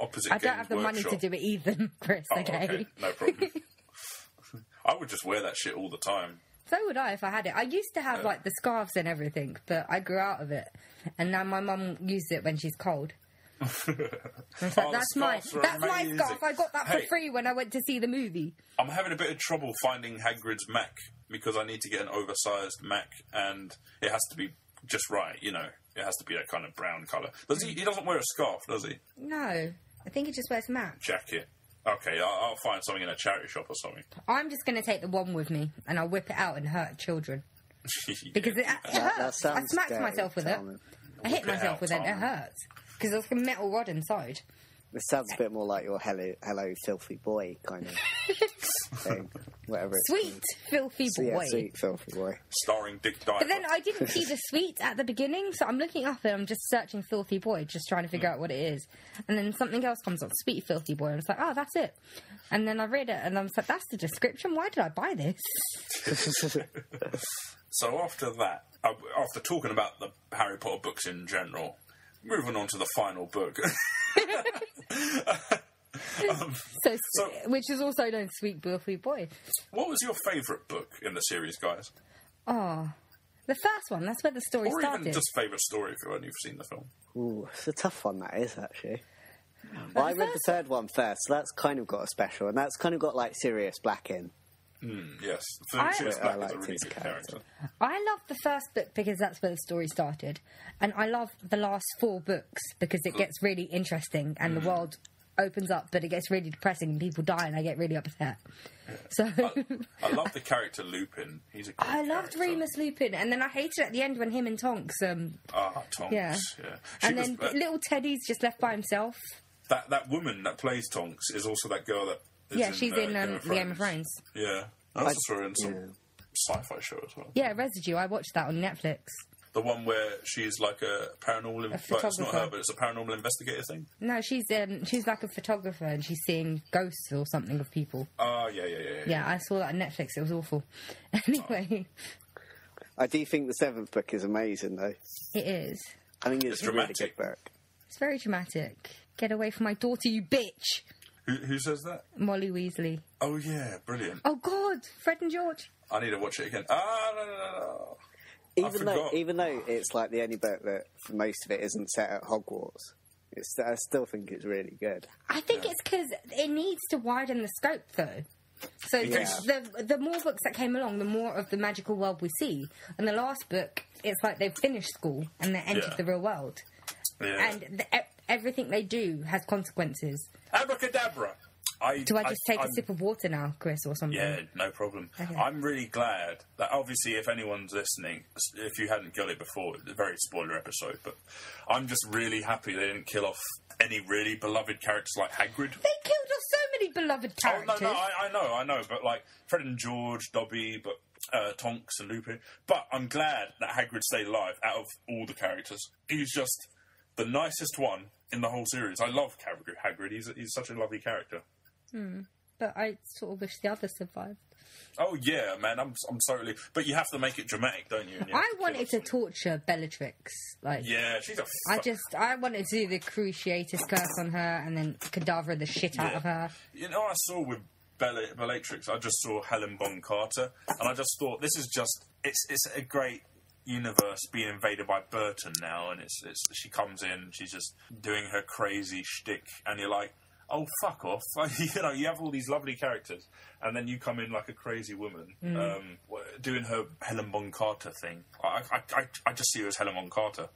opposite. I don't have the money to do it either, Chris. Okay, no problem. I would just wear that shit all the time. So would I if I had it. I used to have, like, the scarves and everything, but I grew out of it. And now my mum uses it when she's cold. That's my scarf. I got that for free when I went to see the movie. I'm having a bit of trouble finding Hagrid's Mac because I need to get an oversized Mac and it has to be just right, you know. It has to be that kind of brown colour. He doesn't wear a scarf, does he? No. I think he just wears Mac. Jacket. Okay, I'll find something in a charity shop or something. I'm just going to take the wand with me, and I'll whip it out and hurt children. Because it hurts. I smacked myself with it. I hit myself with it. It hurts. Because there's a metal rod inside. This sounds a bit more like your hello filthy boy kind of thing. Whatever it's called. Filthy Boy. Yeah, Sweet Filthy Boy. Starring Dick Dyer. But then I didn't see the sweet at the beginning, so I'm looking up and I'm just searching Filthy Boy, just trying to figure out what it is. And then something else comes up, Sweet Filthy Boy, and I was like, oh, that's it. And then I read it, and I was like, that's the description? Why did I buy this? So after that, after talking about the Harry Potter books in general, moving on to the final book. Which is also known as Sweet Filthy Boy. What was your favourite book in the series, guys? Oh, the first one. That's where the story started. Or even just favourite story if you've only seen the film. Ooh, it's a tough one that is, actually. Well, I read the third one first, so that's kind of got a special, and that's kind of got, like, Sirius Black in. Yes. Sirius Black is a really good character. I love the first book because that's where the story started, and I love the last four books because it gets really interesting and the world opens up, but it gets really depressing and people die and I get really upset. Yeah. So I love the character Lupin. He's a great character. I loved Remus Lupin, and then I hated at the end when him and Tonks. Tonks. Yeah. And then little Teddy's just left by himself. That woman that plays Tonks is also that girl that. She's in the Game of Thrones. Yeah. I also saw her in some sci-fi show as well. Yeah, Residue. I watched that on Netflix. The one where she's like a paranormal... it's not her, but it's a paranormal investigator thing? No, she's like a photographer and she's seeing ghosts or something of people. Oh, yeah. Yeah, I saw that on Netflix. It was awful. Anyway. I do think the seventh book is amazing, though. It is. I think it's dramatic. Really good book. It's very dramatic. Get away from my daughter, you bitch! Who says that? Molly Weasley. Oh, yeah, brilliant. Oh, God, Fred and George. I need to watch it again. No. Even though it's like the only book that most of it isn't set at Hogwarts, I still think it's really good. I think it's because it needs to widen the scope, though. So the more books that came along, the more of the magical world we see. And the last book, it's like they've finished school and they entered the real world. Yeah. And everything they do has consequences. Abracadabra! Do I just take a sip of water now, Chris, or something? Yeah, no problem. Okay. I'm really glad that, obviously, if anyone's listening, if you hadn't got it before, it's a very spoiler episode, but I'm just really happy they didn't kill off any really beloved characters like Hagrid. They killed off so many beloved characters! Oh, no, I know, but, like, Fred and George, Dobby, but Tonks and Lupin. But I'm glad that Hagrid stayed alive out of all the characters. He's just the nicest one in the whole series. I love Hagrid. He's such a lovely character. But I sort of wish the others survived. Oh, yeah, man. I'm sorry. But you have to make it dramatic, don't you? I wanted to torture Bellatrix. Like, yeah, she's a... I wanted to do the Cruciatus curse on her and then cadaver the shit out of her. You know, I saw with Bellatrix, I just saw Helen Bonham Carter, and I just thought, this is just, it's a great universe being invaded by Burton now, and it's she comes in, and she's just doing her crazy shtick, and you're like, oh, fuck off. You know, you have all these lovely characters, and then you come in like a crazy woman, doing her Helen Bonham Carter thing. I just see her as Helen Bonham Carter.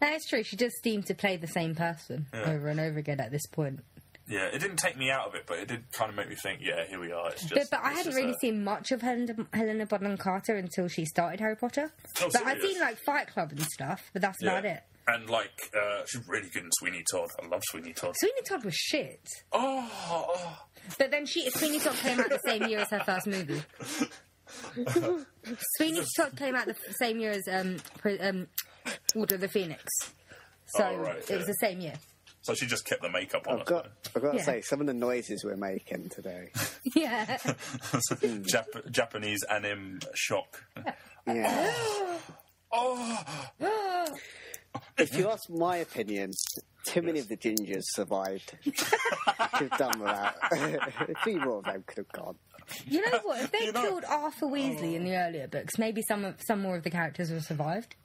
That is true. She does seem to play the same person over and over again at this point. Yeah, it didn't take me out of it, but it did kind of make me think, yeah, here we are. It's just, but I hadn't really seen much of Helena Bonham Carter until she started Harry Potter. Oh, but I've seen, like, Fight Club and stuff, but that's about it. And, like, she's really good in Sweeney Todd. I love Sweeney Todd. Sweeney Todd was shit. Oh! But then Sweeney Todd came out the same year as her first movie. Sweeney Todd came out the same year as Order of the Phoenix. So it was the same year. So she just kept the makeup on. I've got to say, some of the noises we're making today. Yeah. Japanese anime shock. Yeah. Oh. If you ask my opinion, too many of the gingers survived. Could have done without. A few more of them could have gone. You know what? If they killed Arthur Weasley in the earlier books, maybe some more of the characters would have survived.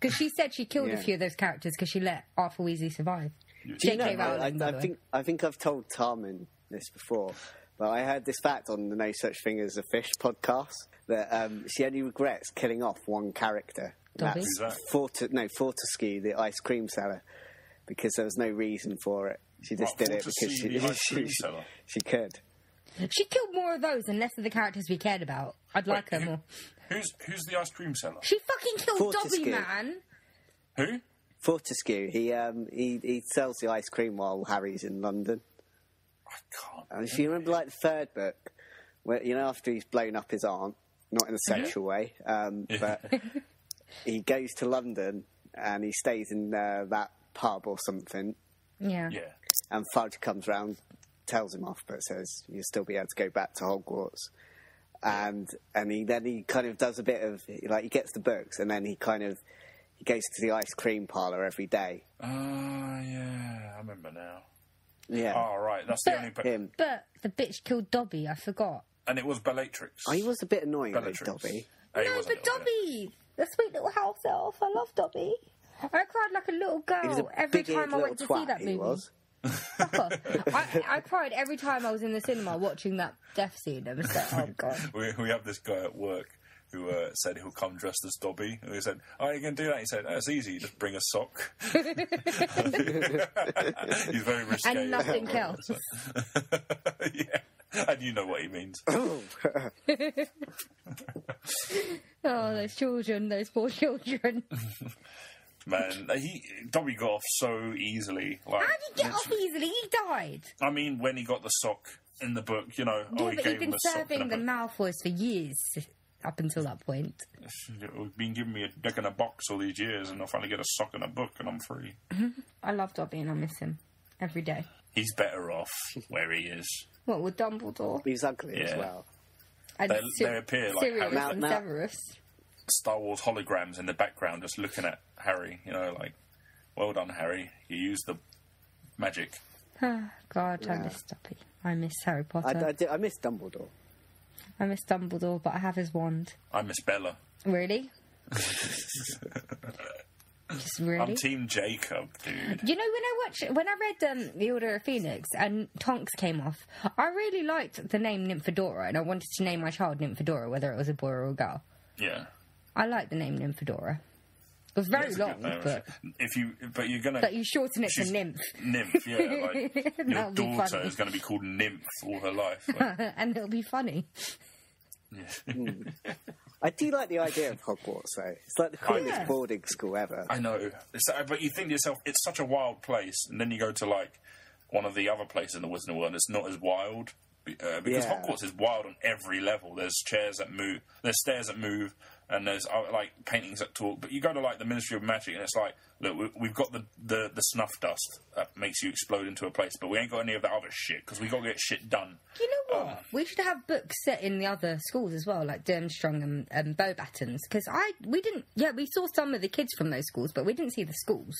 Because she said she killed a few of those characters because she let Arthur Weasley survive. I think I've told Tarmin this before, but I heard this fact on the No Such Thing as a Fish podcast that she only regrets killing off one character. Dobby? That's Fortescue, the ice cream seller, because there was no reason for it. She just did it because she could. She killed more of those and less of the characters we cared about. I'd like her more. Who's the ice cream seller? She fucking killed Dobby, man. Who? Fortescue. He sells the ice cream while Harry's in London. I can't. And if you remember, like, the third book, where, you know, after he's blown up his aunt, not in a sexual way, but he goes to London and he stays in that pub or something. Yeah. Yeah. And Fudge comes round, tells him off, but says you'll still be able to go back to Hogwarts. And he kind of does a bit of, like, he gets the books and then he kind of he goes to the ice cream parlour every day. Oh, yeah. I remember now. Yeah. Oh, right. That's the only bit. But the bitch killed Dobby. I forgot. And it was Bellatrix. Oh, he was a bit annoying with Dobby. No, but Dobby! The sweet little house elf. I love Dobby. I cried like a little girl every time I went to see that movie. Fuck off. I cried every time I was in the cinema watching that death scene. I was like, oh, God. We have this guy at work who said he'll come dressed as Dobby. And we said, oh, you can do that? He said, that's easy, you just bring a sock. He's very risque. And nothing else. Yeah, and you know what he means. Oh, those children, those poor children. Man, Dobby got off so easily. Like, how did he get off easily? He died. I mean, when he got the sock in the book, you know. Yeah, but he'd been serving the Malfoys for years. Up until that point, you've been giving me a dick in a box all these years, and I finally get a sock in a book, and I'm free. I love Dobby, and I miss him every day. He's better off where he is. What, with Dumbledore? He's ugly as well. And they appear like Harry and Severus. Star Wars holograms in the background, just looking at Harry. You know, like, well done, Harry. You used the magic. Oh, God, I miss Dobby. I miss Harry Potter. I miss Dumbledore. I miss Dumbledore, but I have his wand. I miss Bella. Really? Just really? I'm Team Jacob, dude. You know, when I read The Order of Phoenix and Tonks came off, I really liked the name Nymphadora, and I wanted to name my child Nymphadora, whether it was a boy or a girl. Yeah. I liked the name Nymphadora. It was very long, but you shorten it to Nymph. Nymph, yeah. Like, your daughter is going to be called Nymph all her life, like. And it'll be funny. Yeah. I do like the idea of Hogwarts, though. It's like the coolest boarding school ever. I know, but you think to yourself, it's such a wild place, and then you go to like one of the other places in the Wizarding World, and it's not as wild because Hogwarts is wild on every level. There's chairs that move, there's stairs that move. And there's, like, paintings that talk. But you go to, like, the Ministry of Magic, and it's like, look, we've got the snuff dust that makes you explode into a place, but we ain't got any of that other shit, because we got to get shit done. You know what? We should have books set in the other schools as well, like Durmstrang and Beauxbatons, because we didn't... Yeah, we saw some of the kids from those schools, but we didn't see the schools.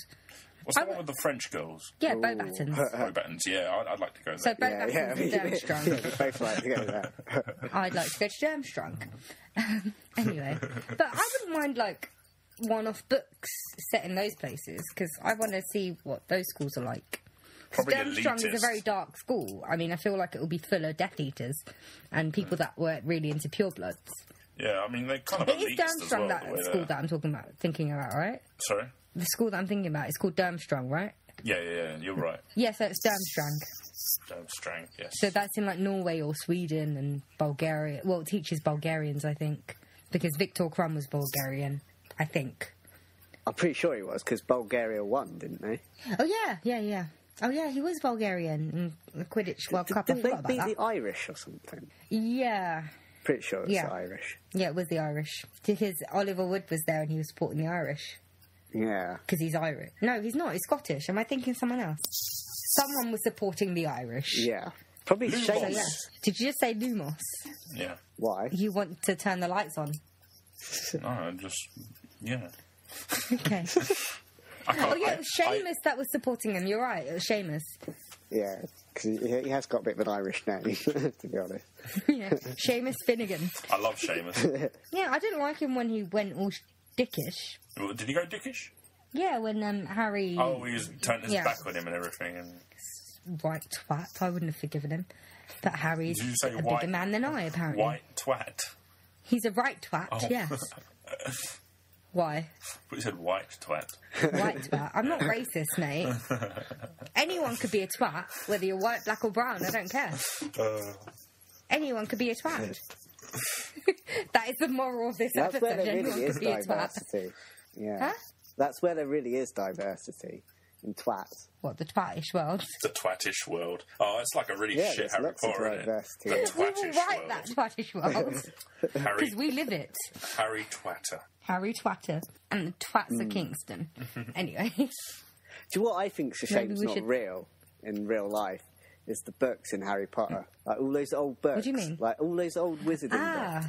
What's that with the French girls? Yeah, Bo Battens. Bo Battens, yeah, I'd like to go there. So Bo Battens and Dermstrong. Both like to go there. I'd like to go to Dermstrong. Anyway, but I wouldn't mind, like, one-off books set in those places, because I want to see what those schools are like. Durmstrang is a very dark school. I mean, I feel like it will be full of Death Eaters and people that weren't really into Pure Bloods. Yeah, I mean, they kind of elites as well. It is Durmstrang, that school that I'm thinking about, right? Sorry? The school that I'm thinking about is called Durmstrang, right? Yeah, yeah, yeah, you're right. Yeah, so it's Durmstrang. Durmstrang, yes. So that's in, like, Norway or Sweden and Bulgaria. Well, it teaches Bulgarians, I think, because Victor Crumb was Bulgarian, I think. I'm pretty sure he was, because Bulgaria won, didn't they? Oh, yeah, yeah, yeah. Oh, yeah, he was Bulgarian in the Quidditch World Cup. Did they beat the Irish or something? Yeah. Pretty sure it was the Irish. Yeah, it was the Irish. Because Oliver Wood was there and he was supporting the Irish. Yeah. Because he's Irish. No, he's not. He's Scottish. Am I thinking someone else? Someone was supporting the Irish. Yeah. Probably Lumos. So, yeah. Did you just say Lumos? Yeah. Why? You want to turn the lights on? No, I just... Yeah. Okay. Oh, yeah, it was Seamus that was supporting him. You're right, it was Seamus. Yeah, because he has got a bit of an Irish name, to be honest. Yeah, Seamus Finnegan. I love Seamus. Yeah, I didn't like him when he went all dickish. Well, did he go dickish? Yeah, when Harry... Oh, he was turned his back on him and everything. And... White twat, I wouldn't have forgiven him. But Harry's a bigger man than I, apparently. White twat? He's a right twat, yes. Why? But you said white twat. White twat. I'm not racist, mate. Anyone could be a twat, whether you're white, black or brown, I don't care. Anyone could be a twat. That is the moral of this episode. Anyone could be a twat. Yeah. Huh? That's where there really is diversity. In twats. What, the twatish world? The twatish world. Oh, it's like a really shit Harry Potter, isn't it? The twatish world. We will write that twatish world. Because we live it. Harry Twatter. Harry Twatter. And the twats of Kingston. Anyway. Do you know what I think's a shame it's not real in real life? Is the books in Harry Potter. Like all those old books. What do you mean? Like all those old wizarding books.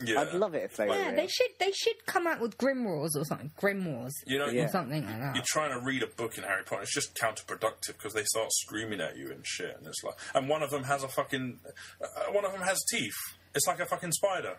Yeah. I'd love it if they were. Yeah, they should come out with Grimoires or something. Grimoires. You know, or something like that. You're trying to read a book in Harry Potter, it's just counterproductive because they start screaming at you and shit, and it's like, and one of them has a fucking one of them has teeth. It's like a fucking spider.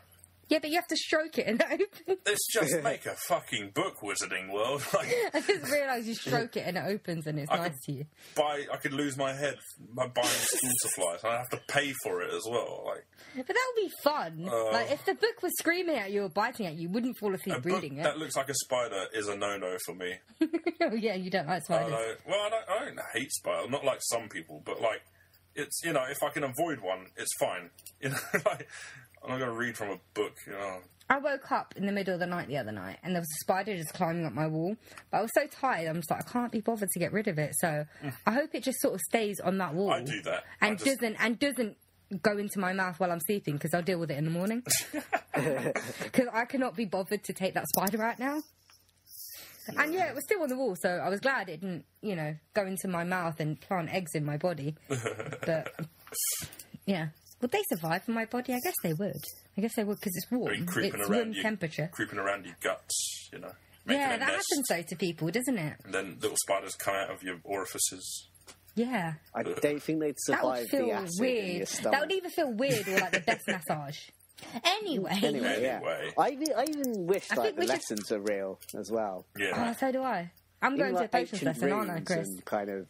Yeah, but you have to stroke it and it opens. Let's just make a fucking book, Wizarding World. Like, I just realised you stroke it and it opens and it's nice to you. I could lose my head by buying school supplies. I'd have to pay for it as well. Like, but that would be fun. Like, if the book was screaming at you or biting at you, you wouldn't fall asleep reading it. That looks like a spider is a no-no for me. Oh, yeah, you don't like spiders. Well, I don't hate spiders. Not like some people, but, like, it's, you know, if I can avoid one, it's fine. You know, like... I'm not going to read from a book, you know. I woke up in the middle of the night the other night, and there was a spider just climbing up my wall. But I was so tired, I'm just like, I can't be bothered to get rid of it. So I hope it just sort of stays on that wall. I do that. And doesn't go into my mouth while I'm sleeping, because I'll deal with it in the morning. Because I cannot be bothered to take that spider out now. Yeah. And, yeah, it was still on the wall, so I was glad it didn't, you know, go into my mouth and plant eggs in my body. But, yeah. Would they survive in my body? I guess they would. I guess they would, because it's warm. I mean, it's room temperature. Creeping around your guts, you know. Yeah, that happens though to people, doesn't it? And then little spiders come out of your orifices. Yeah. I don't think they'd survive the acid in your stomach. That would either feel weird or like the best massage. Anyway. I even wish like the lessons are real as well. Yeah. So do I. I'm going to a patient's lesson, aren't I, Chris? Kind of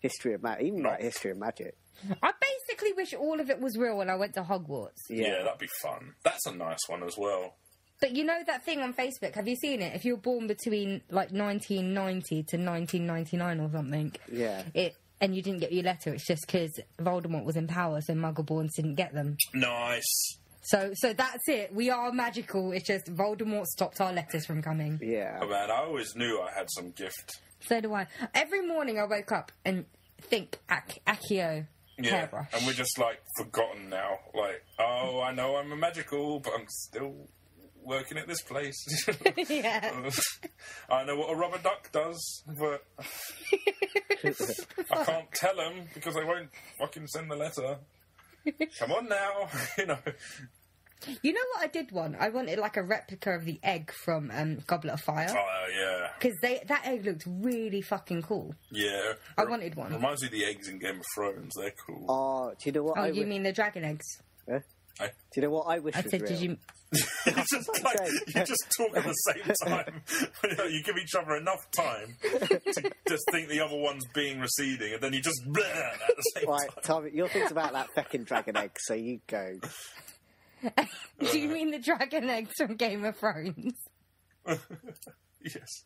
history of magic, even like history of magic. I basically wish all of it was real when I went to Hogwarts. Yeah, that'd be fun. That's a nice one as well. But you know that thing on Facebook, have you seen it? If you were born between, like, 1990 to 1999 or something, and you didn't get your letter, it's just because Voldemort was in power, so Muggleborns didn't get them. Nice. So that's it. We are magical. It's just Voldemort stopped our letters from coming. Yeah. Oh, man, I always knew I had some gift. So do I. Every morning I woke up and think, Accio... Yeah, hairbrush. And we're just, like, forgotten now. Like, oh, I know I'm a magical, but I'm still working at this place. Yeah. I know what a rubber duck does, but I can't tell them because they won't fucking send the letter. Come on now, you know. You know what I did want? I wanted like a replica of the egg from Goblet of Fire. Oh, yeah. Because that egg looked really fucking cool. Yeah. I wanted one. Reminds me of the eggs in Game of Thrones. They're cool. Oh, do you know what I you mean the dragon eggs? Yeah. Do you know what I wish was real? Did you... It's just like, you just talk at the same time. You give each other enough time to just think the other one's being receding, and then you just bleh at the same time. Right, Tommy, your thing's about that feckin' dragon egg, so you go. Do you mean the dragon eggs from Game of Thrones? Yes.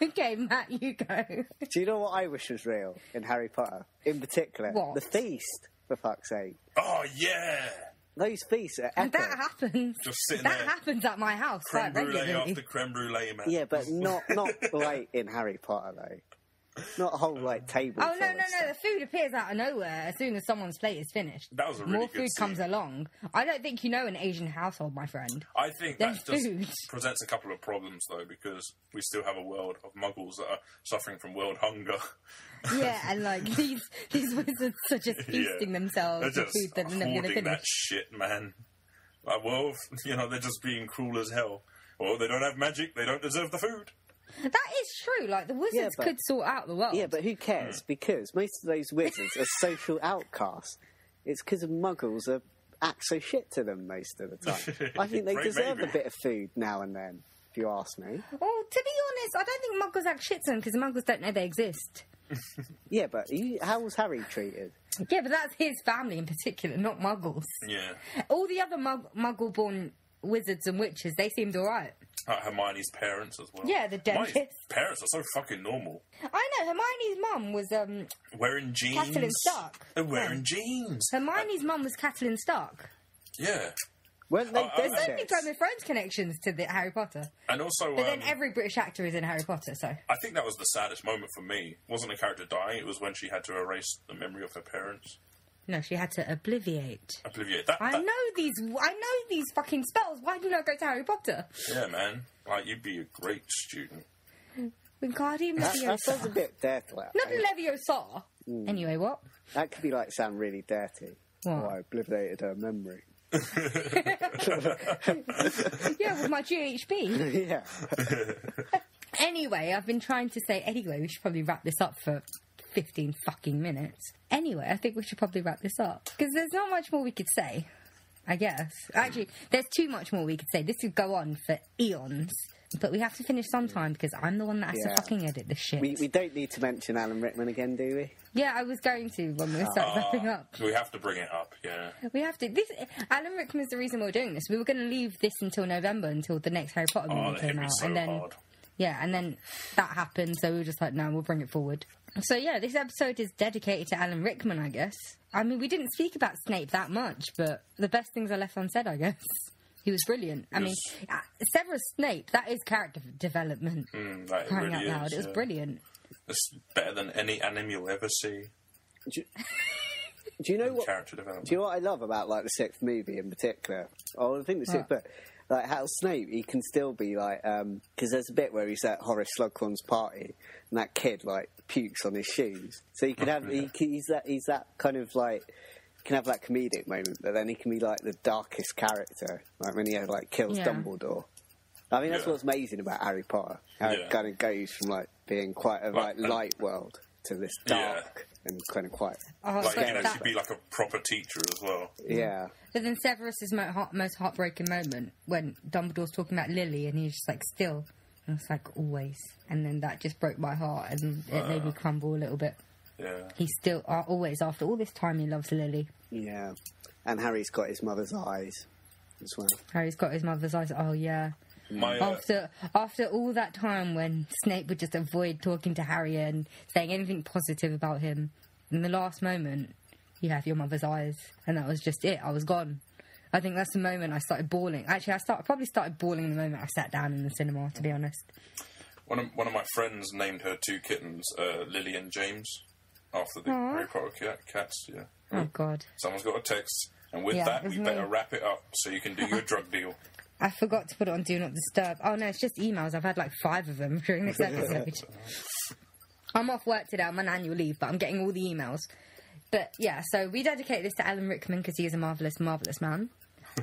Okay, Matt, you go. Do you know what I wish was real in Harry Potter? In particular, what? The feast, for fuck's sake. Oh, yeah! Those feasts are epic. That happens. Just sitting there. That happens at my house creme quite regularly. Creme brulee after creme brulee, man. Yeah, but not like in Harry Potter, though. Not a whole, like, table. Oh, no, the food appears out of nowhere as soon as someone's plate is finished. That was a really good scene. More food comes along. I don't think you know an Asian household, my friend. I think that just presents a couple of problems, though, because we still have a world of muggles that are suffering from world hunger. Yeah, and like these wizards are just feasting themselves with food that they're never going to finish. That shit, man. Like, well, you know, they're just being cruel as hell. Well, they don't have magic, they don't deserve the food. That is true. Like, the wizards could sort out the world. Yeah, but who cares? Because most of those wizards are social outcasts. It's because muggles act so shit to them most of the time. I think they deserve a bit of food now and then, if you ask me. Well, to be honest, I don't think muggles act shit to them because muggles don't know they exist. Yeah, but how was Harry treated? Yeah, but that's his family in particular, not muggles. Yeah. All the other muggle-born wizards and witches, they seemed all right. Hermione's parents as well. Yeah, the dentist. Hermione's parents are so fucking normal. I know, Hermione's mum was... wearing jeans. Catelyn Stark. They're wearing jeans. Hermione's mum was Catelyn Stark. Yeah. Well, there's only Game of Thrones connections to the Harry Potter. And also... But then every British actor is in Harry Potter, so... I think that was the saddest moment for me. It wasn't a character dying, it was when she had to erase the memory of her parents. No, she had to obliviate. Obliviate. I know these fucking spells. Why do you not go to Harry Potter? Yeah, man. Like, you'd be a great student. Wingardium Leviosa. That sounds a bit dirty. Not Leviosa. Mm. Anyway, what? That could be, like, sound really dirty. What? Oh, I obliviated her memory. Yeah, with my GHB. Yeah. Anyway, I've been trying to say, anyway, we should probably wrap this up for... 15 fucking minutes. Anyway, I think we should probably wrap this up. Because there's not much more we could say, I guess. Actually, there's too much more we could say. This could go on for eons. But we have to finish sometime because I'm the one that has to fucking edit this shit. We don't need to mention Alan Rickman again, do we? Yeah, I was going to when we started wrapping up. We have to bring it up, yeah. We have to. Alan Rickman's the reason we're doing this. We were going to leave this until November, until the next Harry Potter movie came out. So hard. Yeah, and then that happened, so we were just like, no, we'll bring it forward. So, yeah, this episode is dedicated to Alan Rickman, I guess. I mean, we didn't speak about Snape that much, but the best things are left unsaid, I guess. He was brilliant. I mean, Severus Snape, that is character development. That crying really out loud. It was brilliant. It's better than any anime you'll ever see. Do you know what I love about, like, the sixth movie in particular? Oh, I think the sixth book. Like, how Snape, he can still be, like... Because there's a bit where he's at Horace Slughorn's party, and that kid, like, pukes on his shoes. So he can have... Yeah. He's that kind of, like... can have that comedic moment, but then he can be, like, the darkest character. Like, when he, like, kills Dumbledore. I mean, that's what's amazing about Harry Potter. How it kind of goes from, like, being quite a, like, light world to this dark... and kind of quiet. Oh, like, so you can actually be like a proper teacher as well. Yeah. But then Severus's most heartbreaking moment when Dumbledore's talking about Lily and he's just like, still. And it's like, always. And then that just broke my heart and it made me crumble a little bit. Yeah. He's still, always, after all this time, he loves Lily. Yeah. And Harry's got his mother's eyes as well. Harry's got his mother's eyes. Oh, yeah. After all that time when Snape would just avoid talking to Harry and saying anything positive about him, in the last moment, you have your mother's eyes. And that was just it. I was gone. I think that's the moment I started bawling. Actually, I probably started bawling the moment I sat down in the cinema, to be honest. One of my friends named her two kittens, Lily and James, after the Harry Potter cats, yeah. Oh, God. Someone's got a text. And with that, we better wrap it up so you can do your drug deal. I forgot to put it on Do Not Disturb. Oh, no, it's just emails. I've had, like, 5 of them during this episode. I'm off work today. I'm on annual leave, but I'm getting all the emails. But, yeah, so we dedicate this to Alan Rickman because he is a marvellous, marvellous man.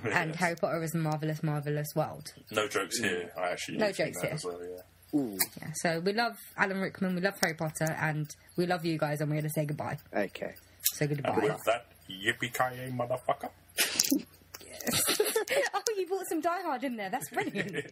And yes. Harry Potter is a marvellous, marvellous world. No jokes here. I actually no jokes here. As well, yeah. Ooh. Yeah, so we love Alan Rickman, we love Harry Potter, and we love you guys, and we're going to say goodbye. Okay. So goodbye. And with that, yippee-ki-yay, motherfucker. Yes. Oh, you bought some Die Hard in there. That's brilliant.